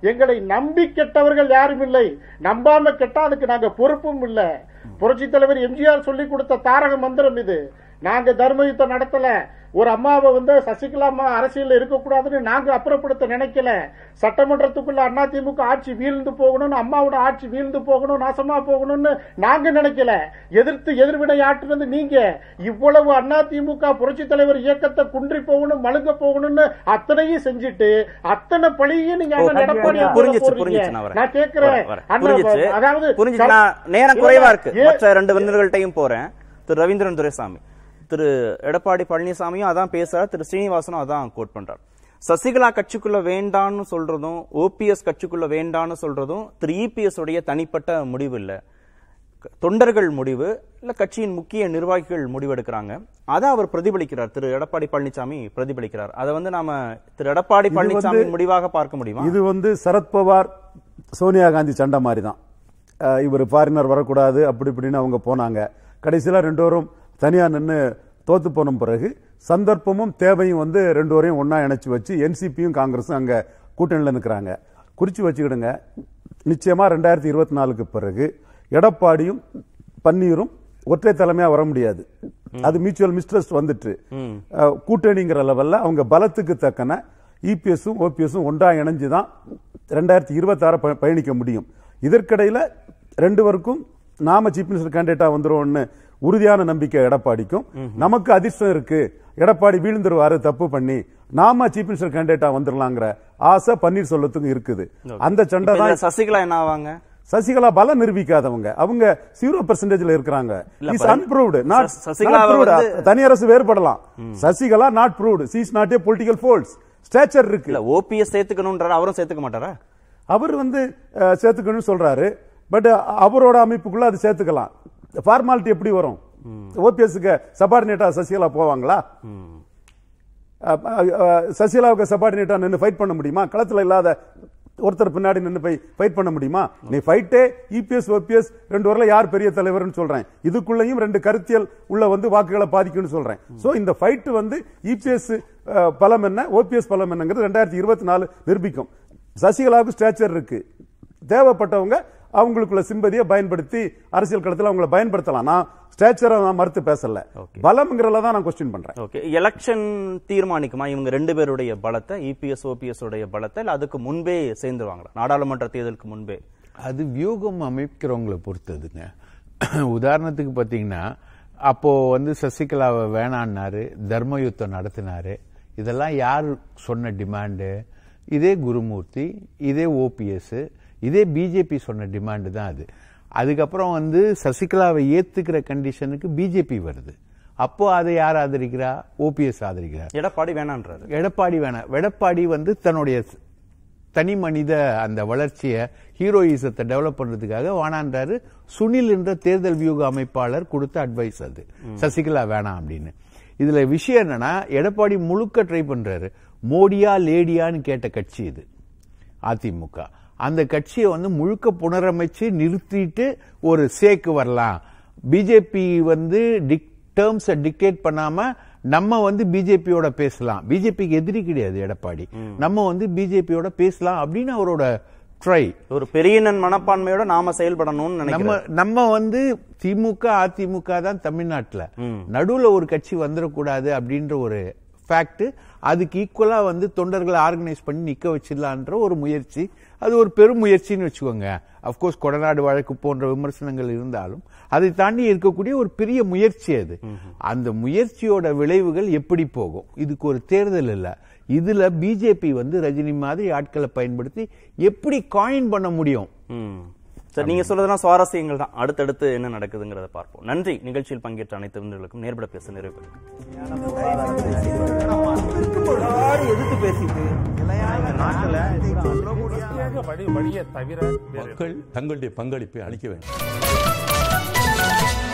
எங்களை நம்பி கெட்டவர்கள் யாரும் இல்லை, நம்பாம கெட்டா அதுக்கு நாங்க பொறுப்பும் இல்லை. புரட்சி தலைவர் எம்ஜிஆர் சொல்லி கொடுத்த தாரக மந்திரம் இது. நாங்க தர்மயுத்தம் நடத்தல, ஒரு அம்மாவை வந்து சசிகலா அம்மா அரசியல் இருக்கக்கூடாதுன்னு நாங்க அப்புறப்படுத்த நினைக்கல, சட்டமன்றத்துக்குள்ள அதிமுக ஆட்சி வீழ்ந்து போகணும்னு, அம்மாவோட ஆட்சி வீழ்ந்து போகணும், நாசமா போகணும்னு நாங்க நினைக்கல. எதிர்த்து எதிர்வினை ஆற்றுனது நீங்க. இவ்வளவு அதிமுக புரட்சி தலைவர் இயக்கத்தை குன்றி போகணும், மழுங்க போகணும்னு அத்தனையும் செஞ்சுட்டு அத்தனை பழியும் நீங்க எடப்பாடி நான் கேட்கிறேன். அதாவது நேரம் குறைவா இருக்கு, ரெண்டு விருந்தினர்கள்ட்டையும் போறேன். திரு ரவீந்திரன் துரைசாமி, திரு எடப்பாடி பழனிசாமியும் அதான் பேசுறார், திரு ஸ்ரீனிவாசனும் அதான் கோட் பண்றார். சசிகலா கட்சிக்குள்ள வேண்டான்னு சொல்றதும் ஓபிஎஸ் கட்சிக்குள்ள வேண்டான்னு சொல்றதும் திரு இபிஎஸ் உடைய தனிப்பட்ட முடிவு இல்ல, தொண்டர்கள் முடிவு இல்ல, கட்சியின் முக்கிய நிர்வாகிகள் முடிவு எடுக்கிறாங்க. அதை அவர் பிரதிபலிக்கிறார், திரு எடப்பாடி பழனிசாமி பிரதிபலிக்கிறார். அதை வந்து நாம திரு எடப்பாடி பழனிசாமி முடிவாக பார்க்க முடியுமா? இது வந்து சரத்பவார் சோனியா காந்தி சண்டை மாதிரி தான். இவர் ஃபாரினர் வரக்கூடாது அப்படி இப்படின்னு அவங்க போனாங்க, கடைசியில் ரெண்டு பேரும் தனியாக நின்று தோத்து போன பிறகு சந்தர்ப்பமும் தேவையும் வந்து ரெண்டு வரையும் ஒன்றா இணைச்சி வச்சு என்சிபியும் காங்கிரஸும் அங்கே கூட்டணியில் நிற்கிறாங்க. குறித்து வச்சுக்கிடுங்க, நிச்சயமாக ரெண்டாயிரத்தி இருபத்தி நாலுக்கு பிறகு எடப்பாடியும் பன்னீரும் ஒற்றை தலைமையாக வர முடியாது. அது மியூச்சுவல் மிஸ்ட்ரஸ்ட் வந்துட்டு கூட்டணிங்கிற லெவலில் அவங்க பலத்துக்கு தக்கன இபிஎஸும் ஓபிஎஸும் ஒன்றா இணைஞ்சு தான் ரெண்டாயிரத்தி இருபத்தாறு ப பயணிக்க முடியும். இதற்கிடையில் ரெண்டு பேருக்கும் நாம சீஃப் மினிஸ்டர் கேண்டிடேட்டாக வந்துடுவோம்னு உறுதியான நம்பிக்கை எடப்பாடிக்கும். நமக்கு அதிர்ஷ்டம் இருக்கு, எடப்பாடி வீழ்ந்துருவாரு தப்பு பண்ணி, நாம சீஃப் மினிஸ்டர் கேண்டிடேட்டா வந்துடலாங்கிற ஆசை பன்னீர் செல்வத்துக்கும் இருக்குது. அந்த சண்டை தான். சசிகலா என்ன ஆவாங்க? சசிகலா பலம் நிரூபிக்காதவங்க, அவங்க ஜீரோ பெர்சன்டேஜ்ல இருக்காங்க. Is unproved, not proved. தனி அரசு வேறுபடலாம், Sasikala not proved, she is not a political force, stature இருக்கு. இல்ல ஓபிஎஸ் சேர்த்துக்கணும்ன்றாரு, அவரும் சேர்த்துக்க மாட்டாரா? அவர் வந்து சேர்த்துக்கணும்னு சொல்றாரு, பட் அவரோட அமைப்புக்குள்ள அது சேர்த்துக்கலாம். ஃபார்மாலிட்டி எப்படி வரும்? ஓபிஎஸ்க்கு சபார்டினேட்டா சசிகலா போவாங்களா? சசிகலாவுக்கு சபார்டினேட்டா நின்று ஃபைட் பண்ண முடியுமா? களத்தில் இல்லாத ஒருத்தர் பின்னாடி நின்னு போய் ஃபைட் பண்ண முடியுமா? நீ ஃபைட்டே இபிஎஸ் ஓபிஎஸ் ரெண்டு வரல யார் பெரிய தலைவர்னு சொல்றேன். இதுக்குள்ளேயும் ரெண்டு கருத்தியல் உள்ள வந்து வாக்குகளை பாதிக்கும்னு சொல்றேன். சோ இந்த ஃபைட் வந்து இபிஎஸ் பலம் என்ன ஓபிஎஸ் பலம் என்னங்கிறது ரெண்டாயிரத்தி இருபத்தி நாலு நிரூபிக்கும். சசிகலாவுக்கு ஸ்டாச்சர் இருக்கு, தேவைப்பட்டவங்க அவங்களுக்குள்ள சிம்பதியை பயன்படுத்தி அரசியல் களத்தில் அவங்களை பயன்படுத்தலாம். நான் ஸ்டாச்சரை நான் மறுத்து பேசல, பலம்ங்கிறத தான் நான் கொஸ்டின் பண்றேன். ஓகே, எலெக்ஷன் தீர்மானிக்குமா இவங்க ரெண்டு பேருடைய பலத்தை, இபிஎஸ் ஓபிஎஸ் உடைய பலத்தை, இல்லை அதுக்கு முன்பே சேர்ந்துருவாங்களா நாடாளுமன்ற தேர்தலுக்கு முன்பே? அது வியூகம் அமைக்கிறவங்களை பொறுத்ததுங்க. உதாரணத்துக்கு பார்த்தீங்கன்னா அப்போ வந்து சசிகலாவை வேணான்னாரு, தர்மயுத்தம் நடத்தினாரு, இதெல்லாம் யார் சொன்ன டிமாண்டு? இதே குருமூர்த்தி, இதே ஓபிஎஸ், இதே பிஜேபி சொன்ன டிமாண்டு தான் அது. அதுக்கப்புறம் வந்து சசிகலாவை ஏத்துக்கிற கண்டிஷனுக்கு பிஜேபி வருது. அப்போ அதை யார் ஆதரிக்கிறா? ஓபிஎஸ் ஆதரிக்கிறார். எடப்பாடி வேணான்றாரு. எடப்பாடி வேணாம். எடப்பாடி வந்து தன்னுடைய தனி மனித அந்த வளர்ச்சியை ஹீரோயிசத்தை டெவலப் பண்றதுக்காக வேணான்றாரு. சுனில் என்ற தேர்தல் வியூக அமைப்பாளர் கொடுத்த அட்வைஸ் அது, சசிகலா வேணாம் அப்படின்னு. இதுல விஷயம் என்னன்னா எடப்பாடி முழுக்க ட்ரை பண்றாரு. மோடியா லேடியான்னு கேட்ட கட்சி இது அதிமுக. அந்த கட்சியை வந்து முழுக்க புனரமைச்சு நிறுத்திட்டு ஒரு சேக்கு வரலாம். பிஜேபி வந்து டேர்ம்ஸை டிக்டேட் பண்ணாம நம்ம வந்து பிஜேபியோட பேசலாம், பிஜேபிக்கு எதிரி கிடையாது எடப்பாடி, நம்ம வந்து பிஜேபியோட பேசலாம் அப்படின்னு அவரோட ட்ரை. ஒரு பெரிய மனப்பான்மையோட நாம செயல்படணும்னு நம்ம நம்ம வந்து திமுக அதிமுக தான் தமிழ்நாட்டில், நடுவில் ஒரு கட்சி வந்துடக்கூடாது அப்படின்ற ஒரு ஃபேக்ட். அதுக்கு ஈக்குவலா வந்து தொண்டர்களை ஆர்கனைஸ் பண்ணி நிக்க வச்சிடலான்ற ஒரு முயற்சி. அது ஒரு பெரும் முயற்சின்னு வச்சுக்கோங்க. அப்கோர்ஸ் கொடநாடு வழக்கு போன்ற விமர்சனங்கள் இருந்தாலும் அதை தாண்டி இருக்கக்கூடிய ஒரு பெரிய முயற்சி அது. அந்த முயற்சியோட விளைவுகள் எப்படி போகும்? இதுக்கு ஒரு தேர்தல் இல்லை. இதுல பிஜேபி வந்து ரஜினி மாதிரி ஆட்களை பயன்படுத்தி எப்படி காயின் பண்ண முடியும்? சார் நீங்க சொல்றதுலாம் சுவாரஸ்யங்கள் தான். அடுத்தடுத்து என்ன நடக்குதுங்கிறத பார்ப்போம். நன்றி. நிகழ்ச்சியில் பங்கேற்ற அனைத்து விருந்தினர்களுக்கும் நேர்பட பேச நிறைவு. மக்கள் தங்களுடைய பங்களிப்பை அளிக்க வேண்டும்.